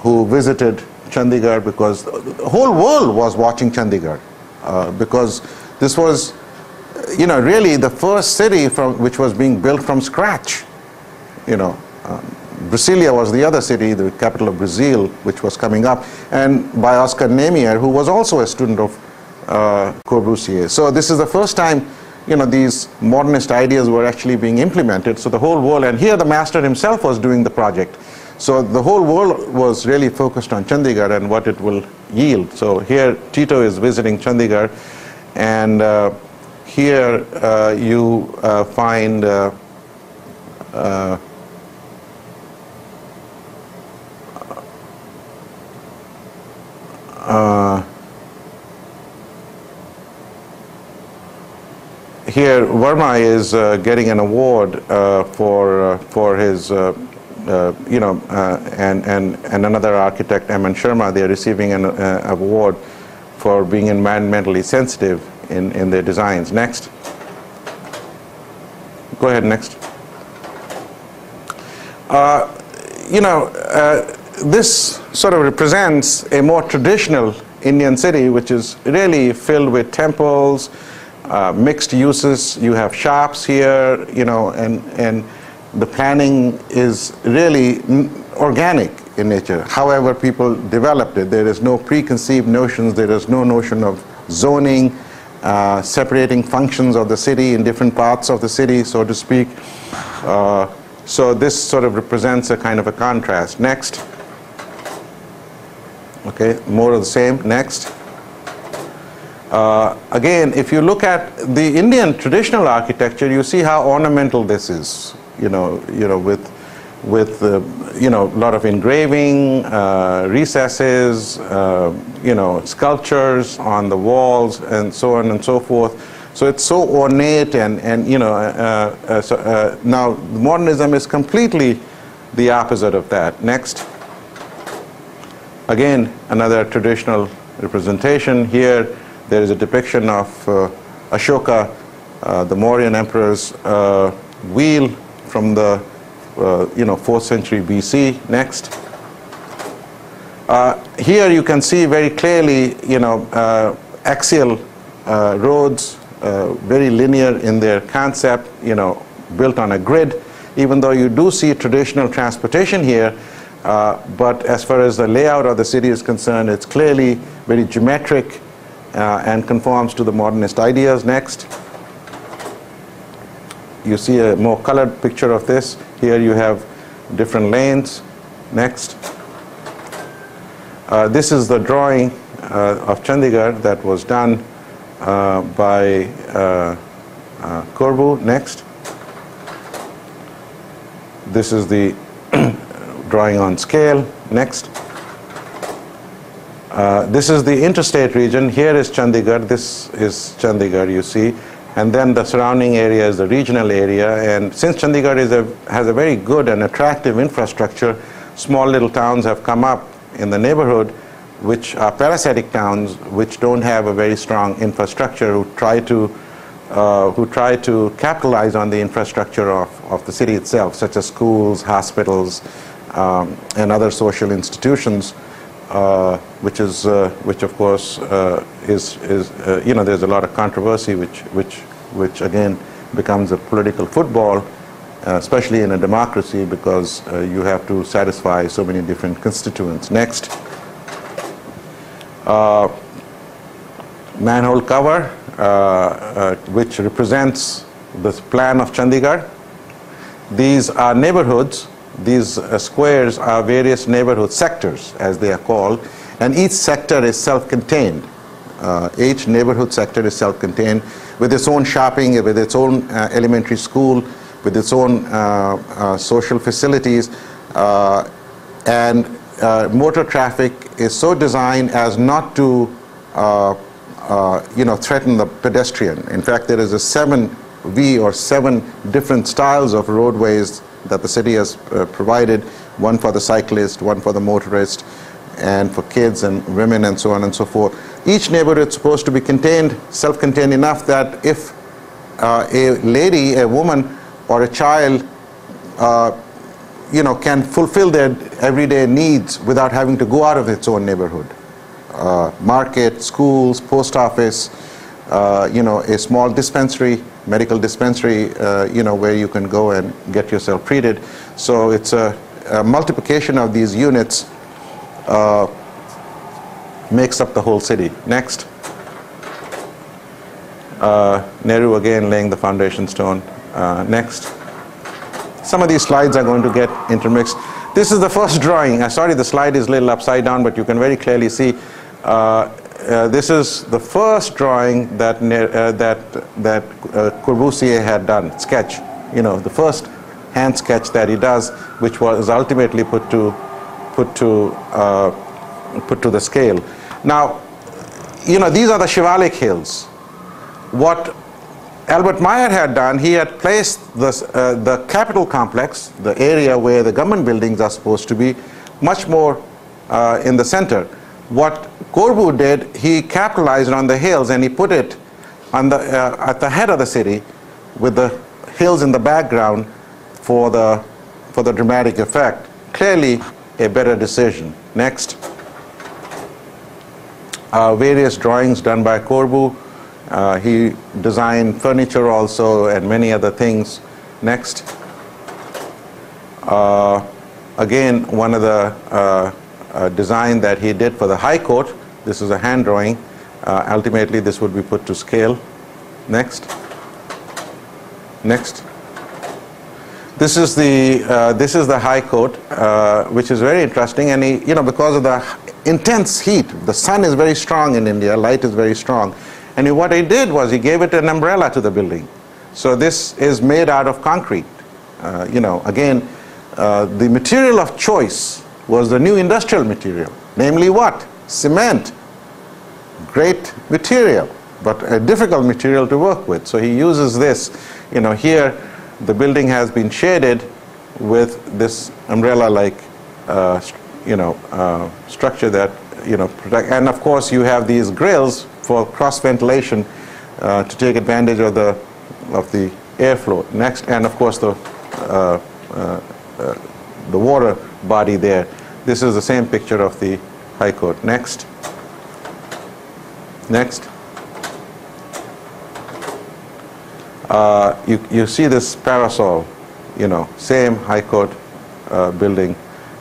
who visited Chandigarh because the whole world was watching Chandigarh, because this was, you know, really the first city from which was being built from scratch. You know, Brasilia was the other city, the capital of Brazil, which was coming up, and by Oscar Niemeyer, who was also a student of Corbusier. So this is the first time, you know, these modernist ideas were actually being implemented. So the whole world, and here the master himself was doing the project. So the whole world was really focused on Chandigarh and what it will yield. So here Tito is visiting Chandigarh, and here you find here Verma is getting an award for his you know, and another architect, M. N. Sharma. They are receiving an award for being environmentally sensitive in their designs. Next, go ahead. Next, you know, this sort of represents a more traditional Indian city, which is really filled with temples, mixed uses. You have shops here, you know, and the planning is really organic in nature. However people developed it, there is no preconceived notions, there is no notion of zoning, separating functions of the city in different parts of the city, so to speak. So this sort of represents a kind of a contrast. Next. Okay, more of the same. Next. Again, if you look at the Indian traditional architecture, you see how ornamental this is. You know, with you know, a lot of engraving, recesses, you know, sculptures on the walls, and so on and so forth. So it's so ornate, and you know. Now modernism is completely the opposite of that. Next. Again, another traditional representation. Here there is a depiction of Ashoka, the Mauryan emperor's wheel from the you know, 4th century BC. Next. Here you can see very clearly, you know, axial roads, very linear in their concept, you know, built on a grid, even though you do see traditional transportation here. But as far as the layout of the city is concerned, it's clearly very geometric and conforms to the modernist ideas. Next. You see a more colored picture of this. Here you have different lanes. Next. This is the drawing of Chandigarh that was done by Corbu. Next. This is the drawing on scale. Next. This is the interstate region. Here is Chandigarh. This is Chandigarh, you see. And then the surrounding area is the regional area. And since Chandigarh is has a very good and attractive infrastructure, small little towns have come up in the neighborhood, which are parasitic towns, which don't have a very strong infrastructure, who try to capitalize on the infrastructure of the city itself, such as schools, hospitals, and other social institutions. Which of course is you know, there's a lot of controversy, which again becomes a political football, especially in a democracy, because you have to satisfy so many different constituents. Next. Manhole cover, which represents the plan of Chandigarh. These are neighborhoods. These squares are various neighborhood sectors, as they are called, and each sector is self-contained. Each neighborhood sector is self-contained, with its own shopping, with its own elementary school, with its own social facilities, and motor traffic is so designed as not to you know, threaten the pedestrian. In fact, there is a 7V or 7 different styles of roadways that the city has provided, one for the cyclist, one for the motorist, and for kids and women, and so on and so forth. Each neighborhood is supposed to be contained, self-contained enough that if a lady, a woman, or a child, you know, can fulfill their everyday needs without having to go out of its own neighborhood. Market, schools, post office, you know, a small dispensary, medical dispensary, you know, where you can go and get yourself treated. So it's a multiplication of these units makes up the whole city. Next. Nehru again laying the foundation stone next. Some of these slides are going to get intermixed. This is the first drawing. Sorry, the slide is a little upside down, but you can very clearly see this is the first drawing that Corbusier had done, sketch. You know, the first hand sketch that he does, which was ultimately put to the scale. Now, you know, these are the Shivalik hills. What Albert Mayer had done, he had placed the capital complex, the area where the government buildings are supposed to be, much more in the center. What Corbu did, he capitalized on the hills and he put it on the, at the head of the city, with the hills in the background for the dramatic effect. Clearly a better decision. Next. Various drawings done by Corbu. He designed furniture also and many other things. Next. Again, one of the design that he did for the High Court. This is a hand drawing. Ultimately, this would be put to scale. Next. Next. This is the High Court, which is very interesting. And he, you know, because of the intense heat, the sun is very strong in India, light is very strong. And he, what he did was he gave it an umbrella to the building. So this is made out of concrete. You know, again, the material of choice was the new industrial material. Namely what? Cement. Great material, but a difficult material to work with. So he uses this. You know, here the building has been shaded with this umbrella-like structure that, you know, protect. And of course you have these grills for cross ventilation to take advantage of the airflow. Next. And of course the water body there. This is the same picture of the High Court. Next. Next. You see this parasol, you know, same High Court building,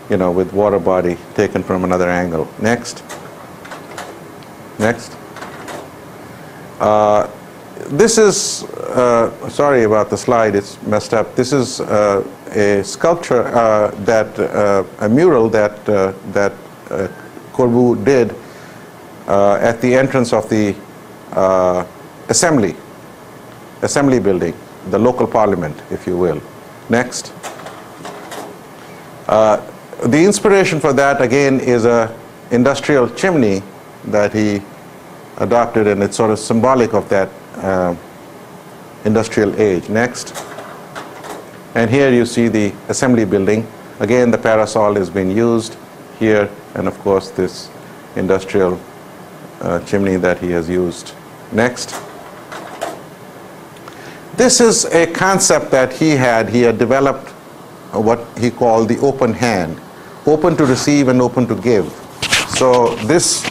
you know, with water body taken from another angle. Next. Next. This is, sorry about the slide, it's messed up. This is a sculpture a mural that Corbu did at the entrance of the assembly building, the local parliament, if you will. Next. The inspiration for that again is a industrial chimney that he adopted, and it's sort of symbolic of that industrial age. Next. And here you see the assembly building. Again, the parasol is being used here, and of course this industrial chimney that he has used. Next. This is a concept that he had. He had developed what he called the open hand, open to receive and open to give. So this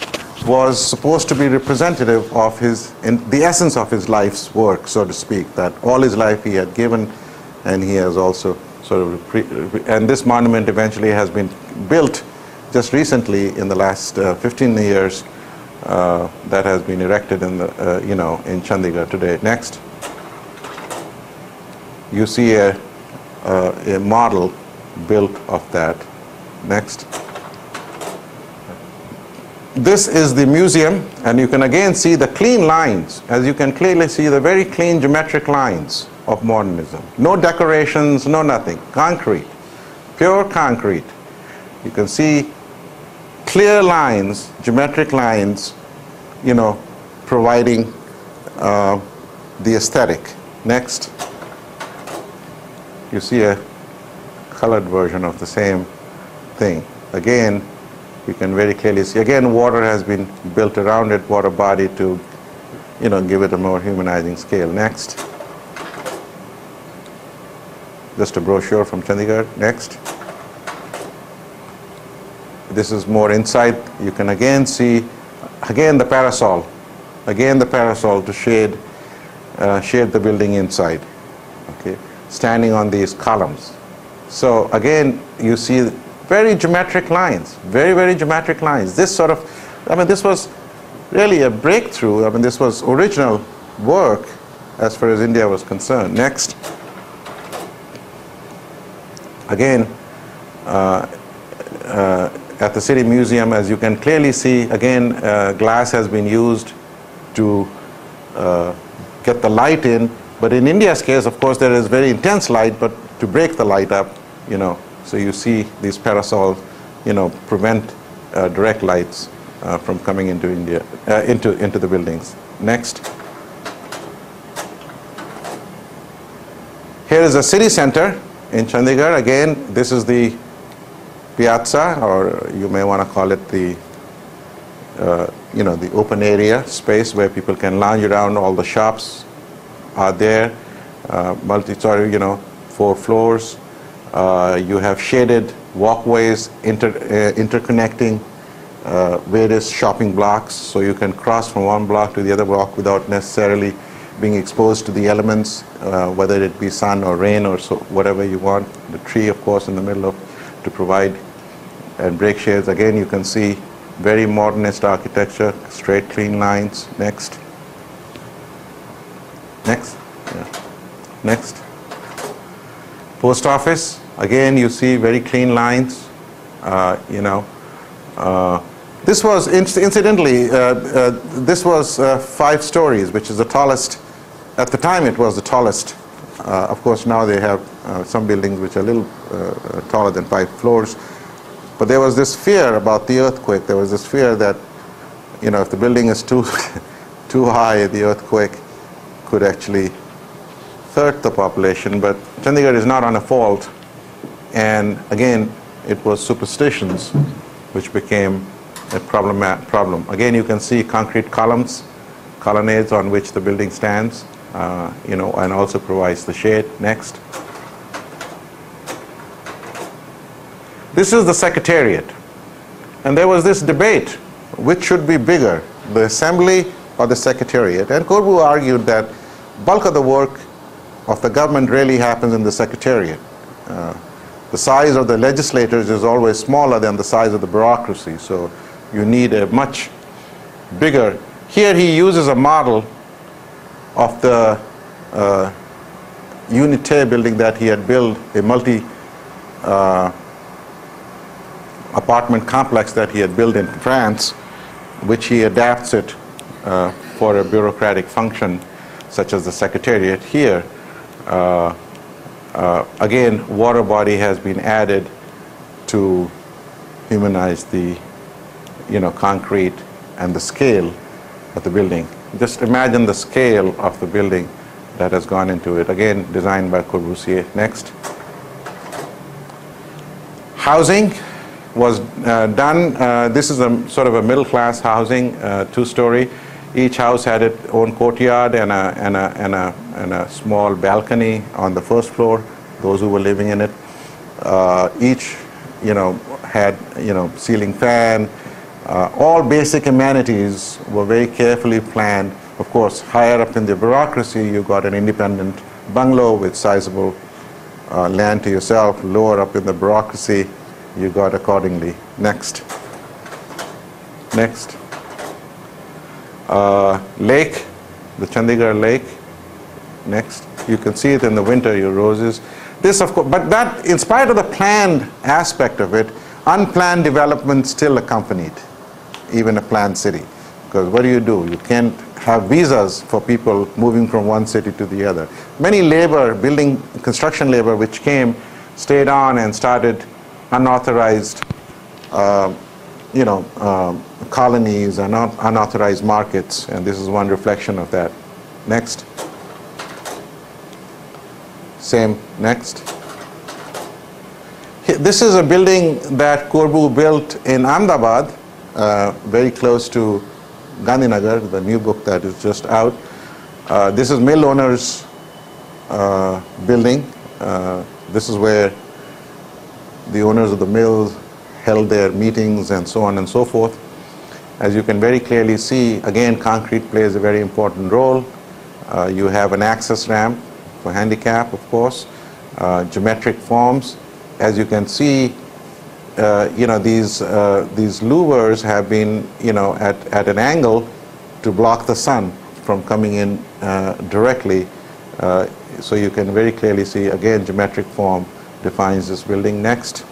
was supposed to be representative of his, in the essence of his life's work, so to speak, that all his life he had given, and he has also sort of, and this monument eventually has been built just recently in the last 15 years that has been erected in the, you know, in Chandigarh today. Next. You see a model built of that. Next. This is the museum, and you can again see the clean lines, as you can clearly see the very clean geometric lines of modernism. No decorations, no nothing. Concrete, pure concrete. You can see clear lines, geometric lines, you know, providing the aesthetic. Next. You see a colored version of the same thing. Again, you can very clearly see, again, water has been built around it, water body to, you know, give it a more humanizing scale. Next. Just a brochure from Chandigarh. Next. This is more inside. You can again see, again the parasol to shade, shade the building inside. Okay. Standing on these columns. So again, you see very geometric lines, very, very geometric lines. This sort of, I mean, this was really a breakthrough. I mean, this was original work as far as India was concerned. Next. Again, at the City Museum, as you can clearly see, again, glass has been used to get the light in. But in India's case, of course, there is very intense light, but to break the light up, you know, so you see these parasols, you know, prevent direct lights from coming into India, into the buildings. Next. Here is a city center in Chandigarh. Again, this is the piazza, or you may want to call it the, you know, the open area space where people can lounge around. All the shops are there, multi-story, you know, 4 floors. You have shaded walkways interconnecting various shopping blocks, so you can cross from one block to the other block without necessarily being exposed to the elements, whether it be sun or rain or so, whatever you want. The tree, of course, in the middle of to provide and break shades. Again, you can see very modernist architecture, straight, clean lines. Next. Next. Yeah. Next. Post office. Again, you see very clean lines. You know, this was incidentally, this was 5 stories, which is the tallest. At the time, it was the tallest. Of course, now they have some buildings which are a little taller than 5 floors. But there was this fear about the earthquake. There was this fear that, you know, if the building is too high, the earthquake could actually hurt the population. But Chandigarh is not on a fault, and again, it was superstitions which became a problem. Again, you can see concrete columns, colonnades on which the building stands, you know, and also provides the shade. Next. This is the Secretariat, and there was this debate, which should be bigger, the Assembly or the Secretariat? And Corbu argued that bulk of the work of the government really happens in the Secretariat. The size of the legislators is always smaller than the size of the bureaucracy, so you need a much bigger. Here he uses a model of the unitaire building that he had built, a multi-apartment complex that he had built in France, which he adapts it for a bureaucratic function such as the Secretariat here. Again, water body has been added to humanize the, you know, concrete and the scale of the building. Just imagine the scale of the building that has gone into it. Again, designed by Corbusier. Next. Housing was done. This is a sort of a middle-class housing, 2-story. Each house had its own courtyard and a small balcony on the first floor, those who were living in it. Each, you know, had, you know, ceiling fan. All basic amenities were very carefully planned. Of course, higher up in the bureaucracy, you got an independent bungalow with sizable land to yourself. Lower up in the bureaucracy, you got accordingly. Next. Next. Lake, the Chandigarh Lake. Next. You can see it in the winter, your roses. This, of course, but that, in spite of the planned aspect of it, unplanned development still accompanied even a planned city. Because what do? You can't have visas for people moving from one city to the other. Many labor, building, construction labor which came, stayed on and started unauthorized, you know, colonies and unauthorized markets, and this is one reflection of that. Next. Same. Next. This is a building that Corbu built in Ahmedabad, very close to Gandhinagar, the new book that is just out. This is mill owners' building. This is where the owners of the mills held their meetings and so on and so forth. As you can very clearly see, again, concrete plays a very important role. You have an access ramp for handicap, of course, geometric forms. As you can see, you know, these louvers have been, you know, at an angle to block the sun from coming in directly. So you can very clearly see, again, geometric form defines this building. Next.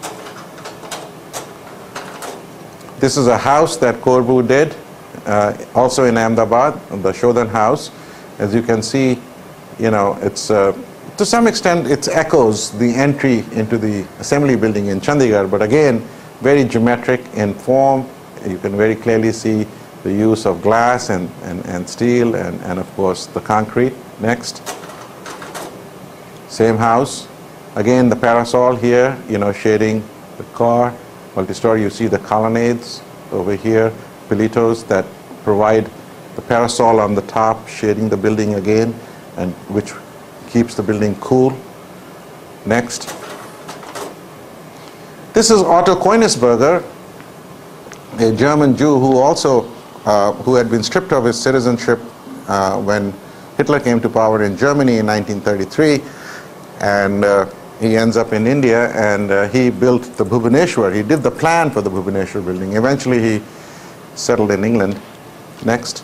This is a house that Corbu did, also in Ahmedabad, the Shodhan house. As you can see, you know, it's to some extent it echoes the entry into the assembly building in Chandigarh, but again, very geometric in form. You can very clearly see the use of glass and steel and of course the concrete. Next. Same house. Again, the parasol here, you know, shading the car. Multi-story, you see the colonnades over here, piletos that provide the parasol on the top, shading the building again, and which keeps the building cool. Next. This is Otto Koenigsberger, a German Jew who also who had been stripped of his citizenship when Hitler came to power in Germany in 1933, and he ends up in India, and he built the Bhubaneswar. He did the plan for the Bhubaneswar building. Eventually he settled in England. Next.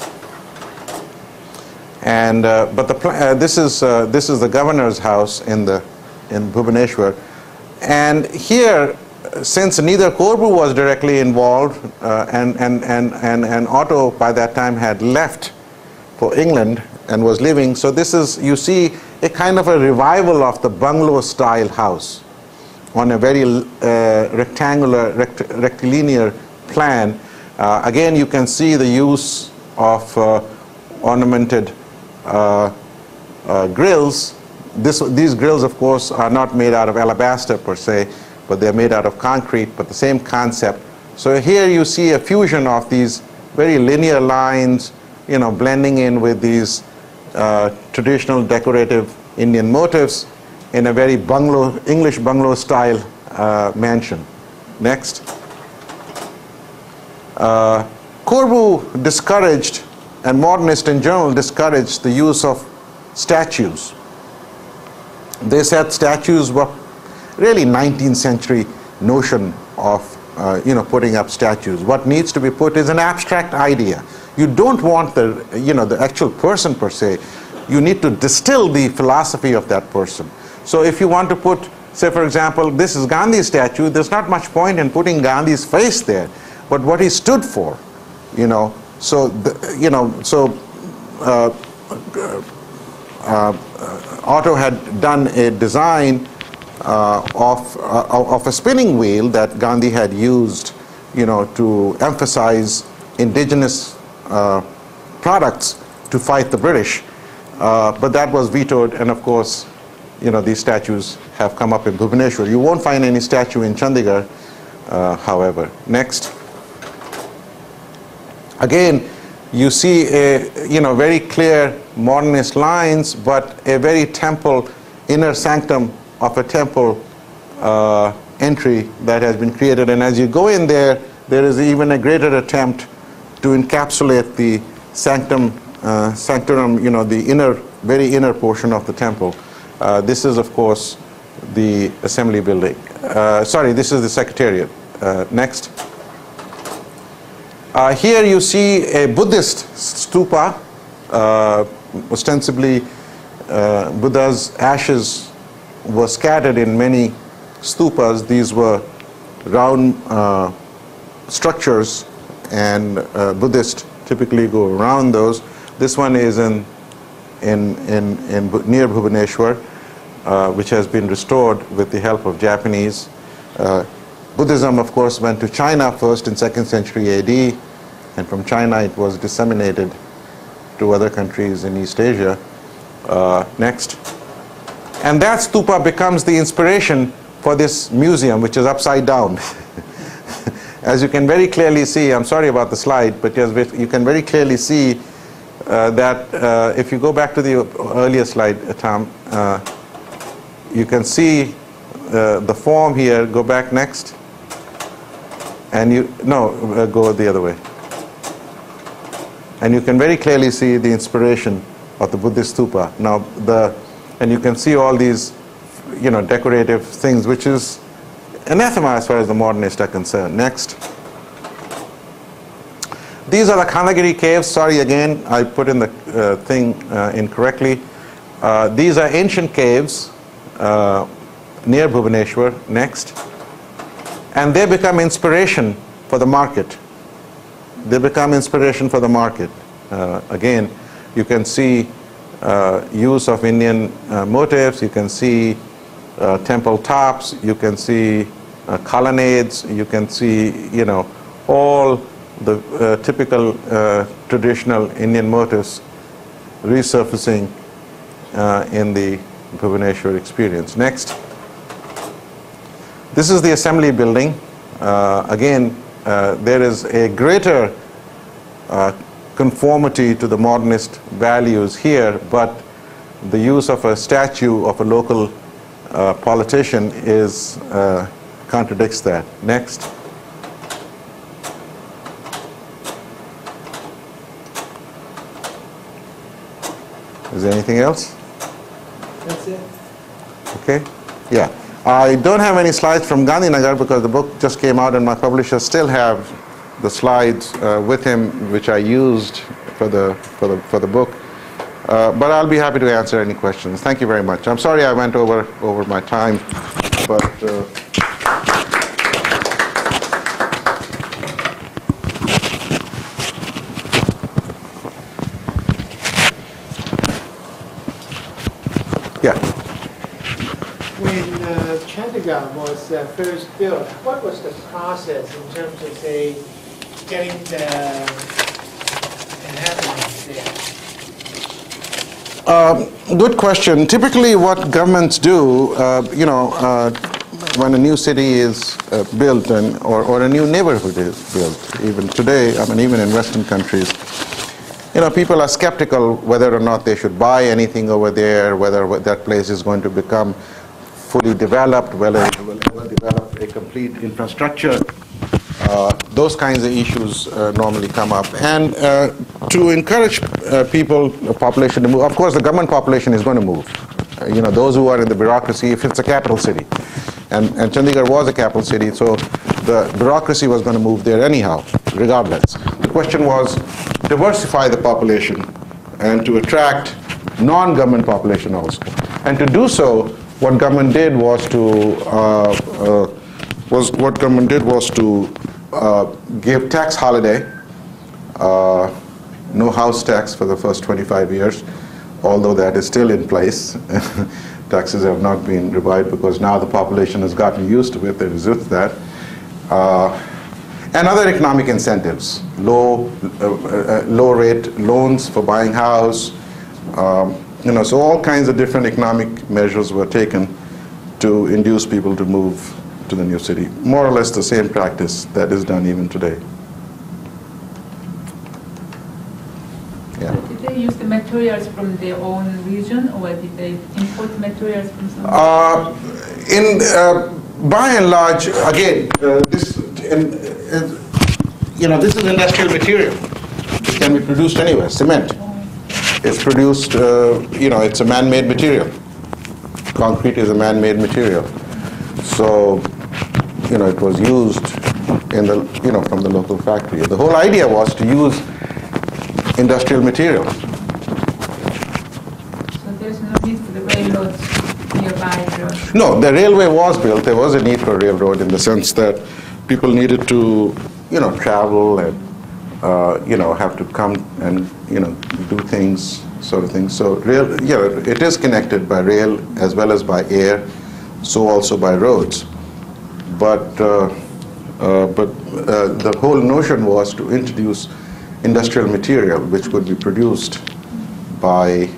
And but the this is the governor's house in the Bhubaneswar, and here, since neither Corbu was directly involved and Otto by that time had left for England and was living, so this is, you see, a kind of a revival of the bungalow style house on a very rectangular, rectilinear plan. Again, you can see the use of ornamented grills. These grills, of course, are not made out of alabaster per se, but they're made out of concrete, but the same concept. So here you see a fusion of these very linear lines, you know, blending in with these traditional decorative Indian motifs in a very bungalow, English bungalow style mansion. Next. Corbu discouraged, and modernists in general discouraged, the use of statues. They said statues were really 19th century notion of you know, putting up statues. What needs to be put is an abstract idea. You don't want the, you know, the actual person per se. You need to distill the philosophy of that person. So if you want to put, say for example, this is Gandhi's statue, there's not much point in putting Gandhi's face there, but what he stood for, you know. So the, you know, so Otto had done a design of a spinning wheel that Gandhi had used, you know, to emphasize indigenous products to fight the British, but that was vetoed, and of course, you know, these statues have come up in Bhubaneswar. You won't find any statue in Chandigarh, however. Next. Again, you see a, you know, very clear modernist lines, but a very temple, inner sanctum of a temple entry that has been created, and as you go in there, there is even a greater attempt to encapsulate the sanctum, sanctorum, you know, the inner, very inner portion of the temple. This is, of course, the assembly building. Sorry, this is the secretariat. Next. Here you see a Buddhist stupa, ostensibly Buddha's ashes were scattered in many stupas. These were round structures, and Buddhists typically go around those. This one is near Bhubaneswar, which has been restored with the help of Japanese. Buddhism, of course, went to China first in 2nd century AD, and from China it was disseminated to other countries in East Asia. Next. And that stupa becomes the inspiration for this museum, which is upside down. As you can very clearly see, I'm sorry about the slide, but you can very clearly see that if you go back to the earlier slide, Tom, you can see the form here. Go back next. And you, no, go the other way. And you can very clearly see the inspiration of the Buddhist stupa. Now, and you can see all these, you know, decorative things, which is anathema as far as the modernists are concerned. Next. These are the Khanagiri caves. Sorry again, I put in the thing incorrectly. These are ancient caves near Bhubaneswar next. And they become inspiration for the market. They become inspiration for the market. Again, you can see use of Indian motifs, you can see temple tops, you can see colonnades, you can see, you know, all the typical traditional Indian motifs resurfacing in the Bhubaneswar experience. Next. This is the assembly building. Again, there is a greater conformity to the modernist values here, but the use of a statue of a local politician is contradicts that. Next. Is there anything else? That's it. Okay. Yeah. I don't have any slides from Gandhinagar because the book just came out and my publisher still have the slides with him, which I used for the book. But I'll be happy to answer any questions. Thank you very much. I'm sorry I went over my time, but. Yeah. When Chandigarh was first built, what was the process in terms of, say, getting the inhabitants there? Good question. Typically what governments do, when a new city is built and, or a new neighborhood is built, even today, I mean even in Western countries, you know, people are skeptical whether or not they should buy anything over there, whether that place is going to become fully developed, whether it will ever develop a complete infrastructure. Those kinds of issues normally come up. And to encourage people, the population to move, of course the government population is going to move. You know, those who are in the bureaucracy, if it's a capital city. And Chandigarh was a capital city, so the bureaucracy was going to move there anyhow, regardless. The question was diversify the population and to attract non-government population also. And to do so, what government did was to give tax holiday, no house tax for the first 25 years, although that is still in place. Taxes have not been revived because now the population has gotten used to it, they resist that. And other economic incentives, low rate loans for buying house, you know, so all kinds of different economic measures were taken to induce people to move to the new city. More or less the same practice that is done even today. Yeah. Did they use the materials from their own region or did they import materials from somewhere? By and large, again, this is industrial material. It can be produced anywhere. Cement. It's produced, it's a man-made material. Concrete is a man-made material. So, you know, it was used in the, you know, from the local factory. The whole idea was to use industrial materials. So there's no need for the railroads nearby? No, the railway was built. There was a need for a railroad in the sense that people needed to, you know, travel and, you know, have to come and, you know, do things, sort of thing. So, it is connected by rail as well as by air. So also by roads, but the whole notion was to introduce industrial material which could be produced by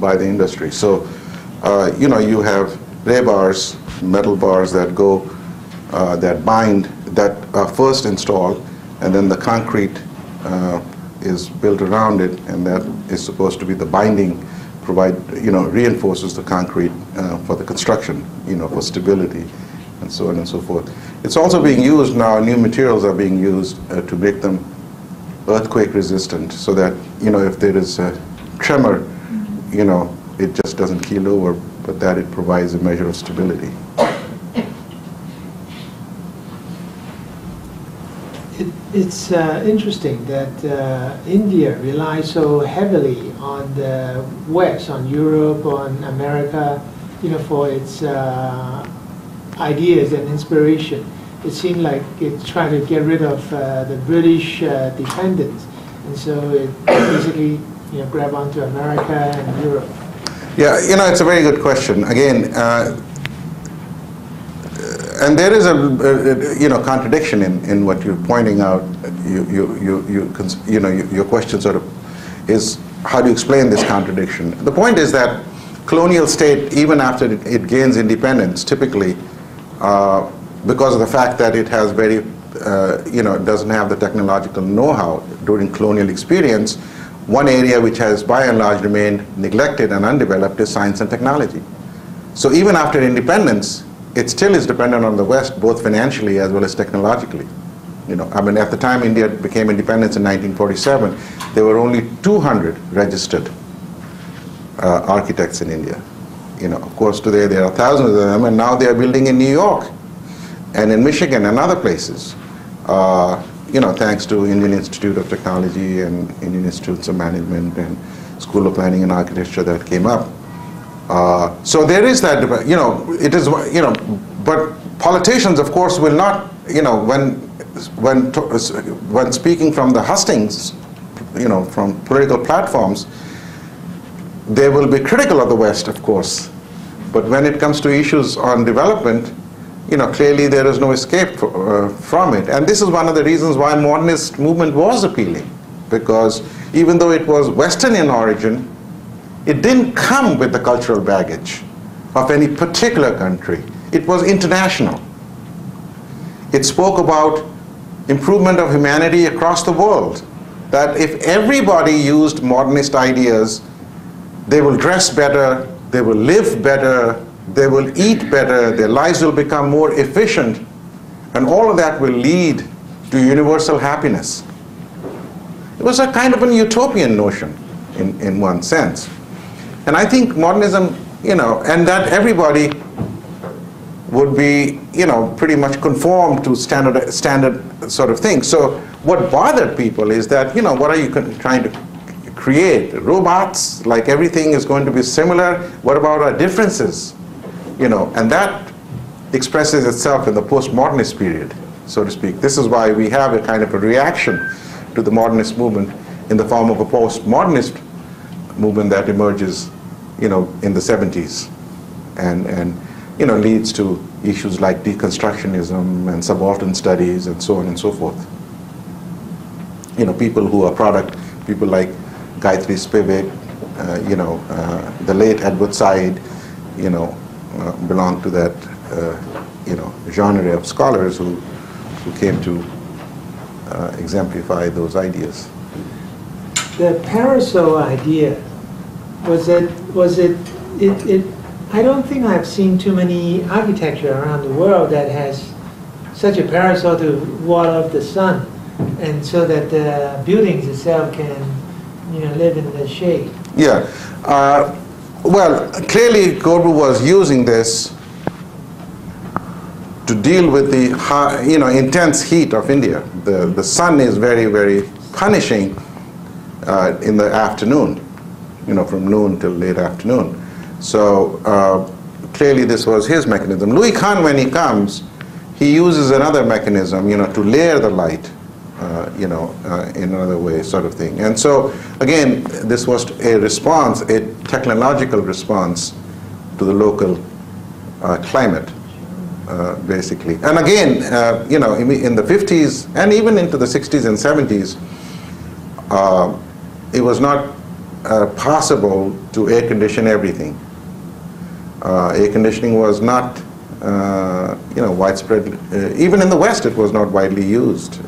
the industry. So you have ray bars, metal bars that go that are first installed, and then the concrete is built around it, and that is supposed to be the binding. Reinforces the concrete for the construction, for stability, and so on and so forth. It's also being used now, new materials are being used to make them earthquake resistant so that, if there is a tremor, it just doesn't keel over, but that it provides a measure of stability. It's interesting that India relies so heavily on the West, on Europe, on America, for its ideas and inspiration. It seemed like it's trying to get rid of the British dependence, and so it basically grabbed onto America and Europe. Yeah, it's a very good question. Again, and there is a contradiction in what you're pointing out. Your question sort of is, how do you explain this contradiction? The point is that colonial state, even after it gains independence, typically because of the fact that it has very, it doesn't have the technological know-how during colonial experience, one area which has by and large remained neglected and undeveloped is science and technology. So even after independence, it still is dependent on the West, both financially as well as technologically. I mean, at the time India became independent in 1947, there were only 200 registered architects in India. Of course, today there are thousands of them, and now they are building in New York and in Michigan and other places, thanks to Indian Institute of Technology and Indian Institutes of Management and School of Planning and Architecture that came up. So there is that, it is, but politicians, of course, will not, when speaking from the hustings, from political platforms, they will be critical of the West, of course. But when it comes to issues on development, clearly there is no escape from it. And this is one of the reasons why modernist movement was appealing, because even though it was Western in origin, it didn't come with the cultural baggage of any particular country. It was international. It spoke about improvement of humanity across the world, that if everybody used modernist ideas, they will dress better, they will live better, they will eat better, their lives will become more efficient, and all of that will lead to universal happiness. It was a kind of a utopian notion in one sense. And I think modernism, and that everybody would be, pretty much conform to standard sort of thing. So what bothered people is that, what are you trying to create? Robots, like everything is going to be similar. What about our differences? And that expresses itself in the postmodernist period, so to speak. This is why we have a kind of a reaction to the modernist movement in the form of a postmodernist movement that emerges in the 70s and leads to issues like deconstructionism and subaltern studies and so on and so forth. People who are people like Gayatri Spivak, the late Edward Said, belong to that genre of scholars who came to exemplify those ideas. The parasol idea, I don't think I've seen too many architecture around the world that has such a parasol to ward off the sun, and so that the buildings itself can, live in the shade. Yeah. Well, clearly Corbu was using this to deal with the high, intense heat of India. The sun is very, very punishing. In the afternoon, from noon till late afternoon. So clearly this was his mechanism. Louis Kahn, when he comes, he uses another mechanism, to layer the light, in another way, sort of thing. And so, again, this was a response, a technological response to the local climate, basically. And again, in the 50s and even into the 60s and 70s, it was not possible to air condition everything. Air conditioning was not, widespread. Even in the West, it was not widely used.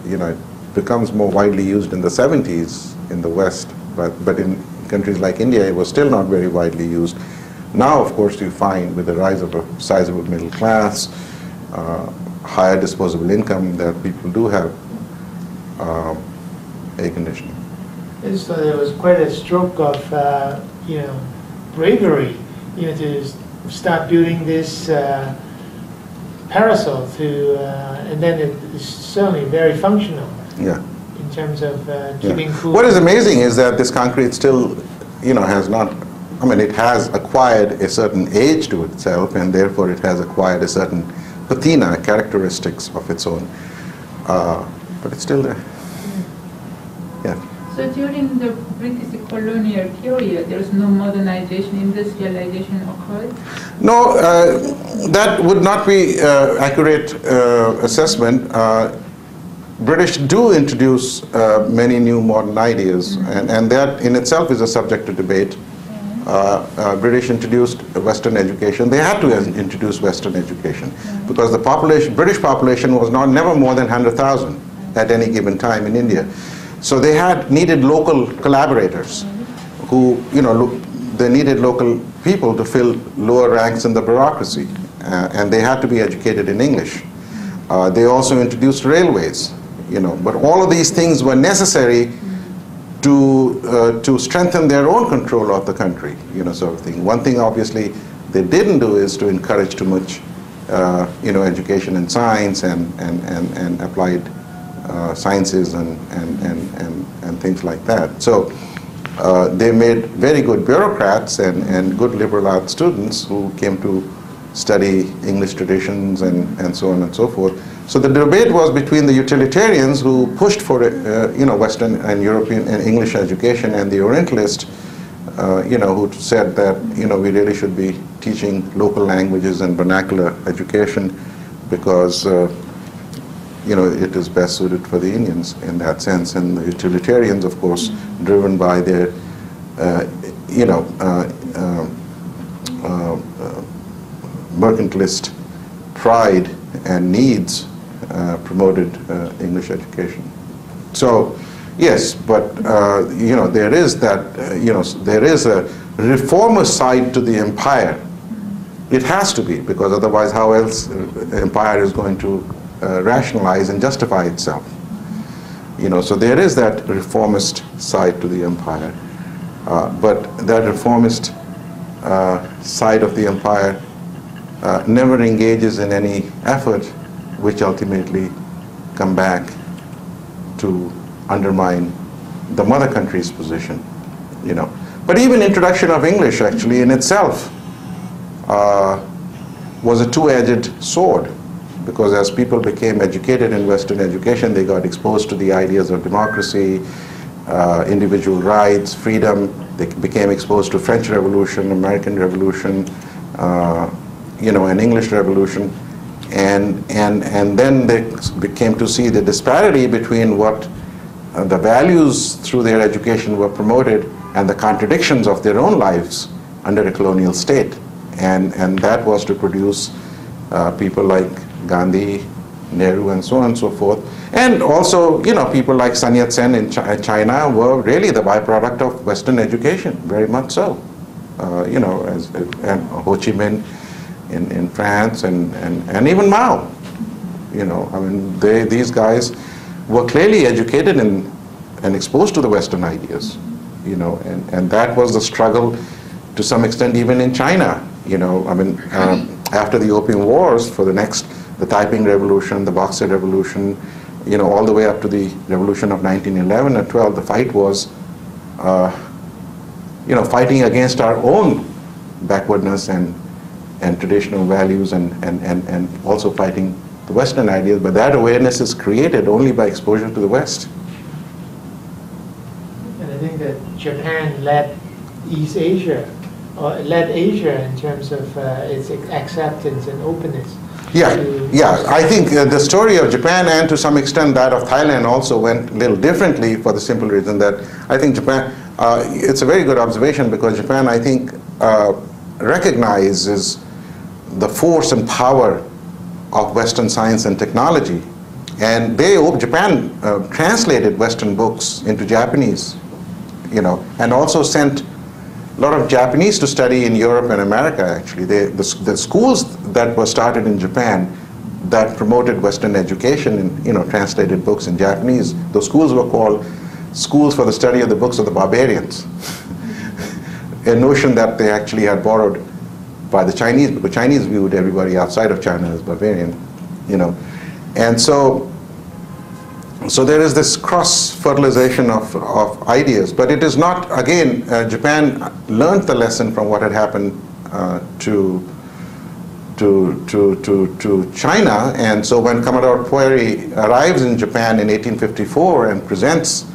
It becomes more widely used in the 70s in the West, but in countries like India, it was still not very widely used. Now, of course, you find with the rise of a sizable middle class, higher disposable income, that people do have air conditioning. And so there was quite a stroke of, bravery, to start building this parasol, and then it's certainly very functional. Yeah. In terms of keeping food. What is amazing is that this concrete still, you know, has not, I mean, it has acquired a certain age to itself, and therefore it has acquired a certain patina, characteristics of its own. But it's still there. Yeah. So during the British colonial period, there was no modernization, industrialization occurred? No, that would not be accurate assessment. British do introduce many new modern ideas, and that in itself is a subject to debate. British introduced Western education. They had to introduce Western education because the population, British population, was not never more than 100,000 at any given time in India. So they had needed local collaborators, who, you know, they needed local people to fill lower ranks in the bureaucracy, and they had to be educated in English. They also introduced railways, you know, but all of these things were necessary to strengthen their own control of the country, you know, sort of thing. One thing obviously they didn't do is to encourage too much, you know, education in science and applied sciences and things like that. So they made very good bureaucrats and good liberal arts students who came to study English traditions and so on and so forth. So the debate was between the utilitarians who pushed for you know, Western and European and English education, and the Orientalists, you know, who said that, you know, we really should be teaching local languages and vernacular education because you know, it is best suited for the Indians in that sense. And the utilitarians, of course, driven by their you know, mercantilist pride and needs, promoted English education. So, yes, but you know, there is that you know, there is a reformer side to the empire. It has to be, because otherwise, how else empire is going to rationalize and justify itself? You know, so there is that reformist side to the empire, but that reformist side of the empire never engages in any effort which ultimately come back to undermine the mother country's position, you know. But even introduction of English actually in itself was a two-edged sword, because as people became educated in Western education, they got exposed to the ideas of democracy, individual rights, freedom. They became exposed to French Revolution, American Revolution, you know, an English Revolution, and then they came to see the disparity between what the values through their education were promoted and the contradictions of their own lives under a colonial state, and that was to produce people like Gandhi, Nehru, and so on and so forth. And also, you know, people like Sun Yat-sen in China were really the byproduct of Western education, very much so. You know, and Ho Chi Minh in France, and even Mao, you know, I mean, these guys were clearly educated in, and exposed to the Western ideas, you know, and that was the struggle to some extent even in China, you know, I mean, after the Opium Wars, for the Taiping Revolution, the Boxer Revolution, you know, all the way up to the revolution of 1911 or 12, the fight was, you know, fighting against our own backwardness and traditional values, and also fighting the Western ideas, but that awareness is created only by exposure to the West. And I think that Japan led East Asia, or led Asia in terms of its acceptance and openness. Yeah, yeah. I think the story of Japan, and to some extent that of Thailand, also went a little differently, for the simple reason that I think Japan, it's a very good observation, because Japan, I think, recognizes the force and power of Western science and technology, and Japan translated Western books into Japanese, you know, and also sent a lot of Japanese to study in Europe and America. Actually, the schools that were started in Japan that promoted Western education and, you know, translated books in Japanese, those schools were called schools for the study of the books of the barbarians. A notion that they actually had borrowed by the Chinese, because Chinese viewed everybody outside of China as barbarian, you know. And so, So there is this cross-fertilization of ideas, but it is not, again, Japan learned the lesson from what had happened to China, and so when Commodore Perry arrives in Japan in 1854 and presents,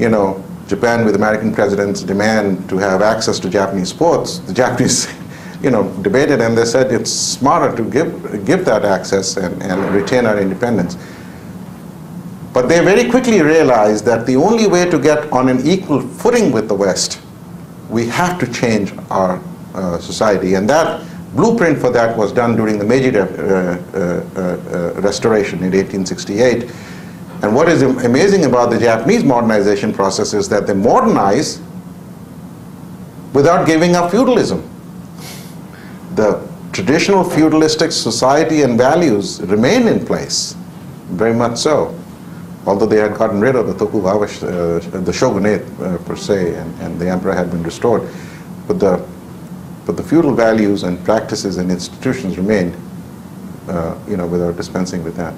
you know, Japan with American president's demand to have access to Japanese ports, the Japanese, you know, debated and they said it's smarter to give that access and retain our independence. But they very quickly realized that the only way to get on an equal footing with the West, we have to change our society, and that blueprint for that was done during the Meiji Restoration in 1868. And what is amazing about the Japanese modernization process is that they modernize without giving up feudalism. The traditional feudalistic society and values remain in place, very much so, although they had gotten rid of the Tokugawa, the shogunate per se, and the emperor had been restored. But the feudal values and practices and institutions remained, you know, without dispensing with that.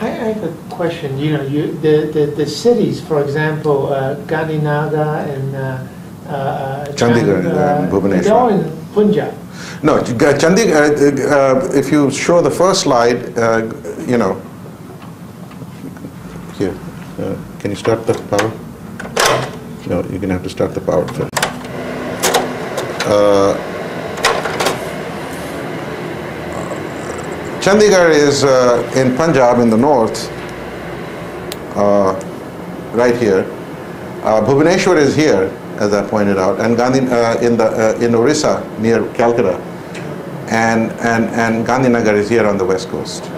I have a question. You know, the cities, for example, Gandhinagar and Chandigarh and Bhubaneswar. They're all in Punjab. No, Chandigarh. If you show the first slide, you know. Here, can you start the power? No, you're gonna have to start the power first. Chandigarh is in Punjab in the north, right here. Bhubaneswar is here, as I pointed out, and Gandhi in Orissa near Calcutta, and Gandhinagar is here on the west coast.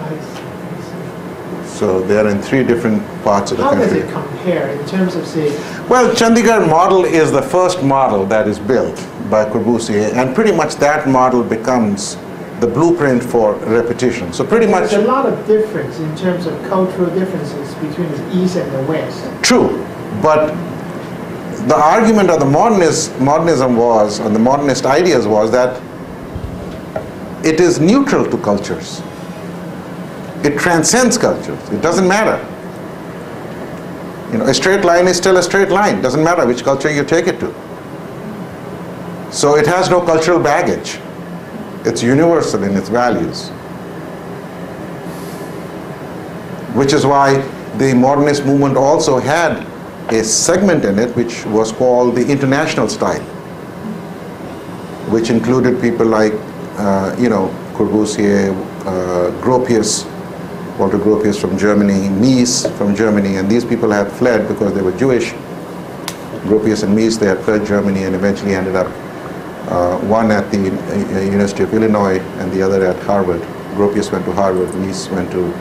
So they are in three different parts of the country. How does it compare in terms of, say? Well, Chandigarh model is the first model that is built by Corbusier, and pretty much that model becomes the blueprint for repetition. So pretty much there's a lot of difference in terms of cultural differences between the East and the West. True, but the argument of the modernism was, and the modernist ideas was, that it is neutral to cultures. It transcends cultures. It doesn't matter. You know, a straight line is still a straight line. Doesn't matter which culture you take it to. So it has no cultural baggage. It's universal in its values. Which is why the modernist movement also had a segment in it which was called the international style, which included people like, you know, Corbusier, Gropius, Walter Gropius from Germany, Mies from Germany, and these people had fled because they were Jewish. Gropius and Mies, they had fled Germany and eventually ended up, one at the University of Illinois and the other at Harvard. Gropius went to Harvard, Mies went to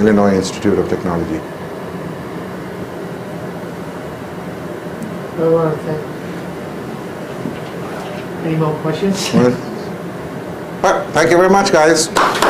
Illinois Institute of Technology. I want to thank. Any more questions? Well, thank you very much, guys.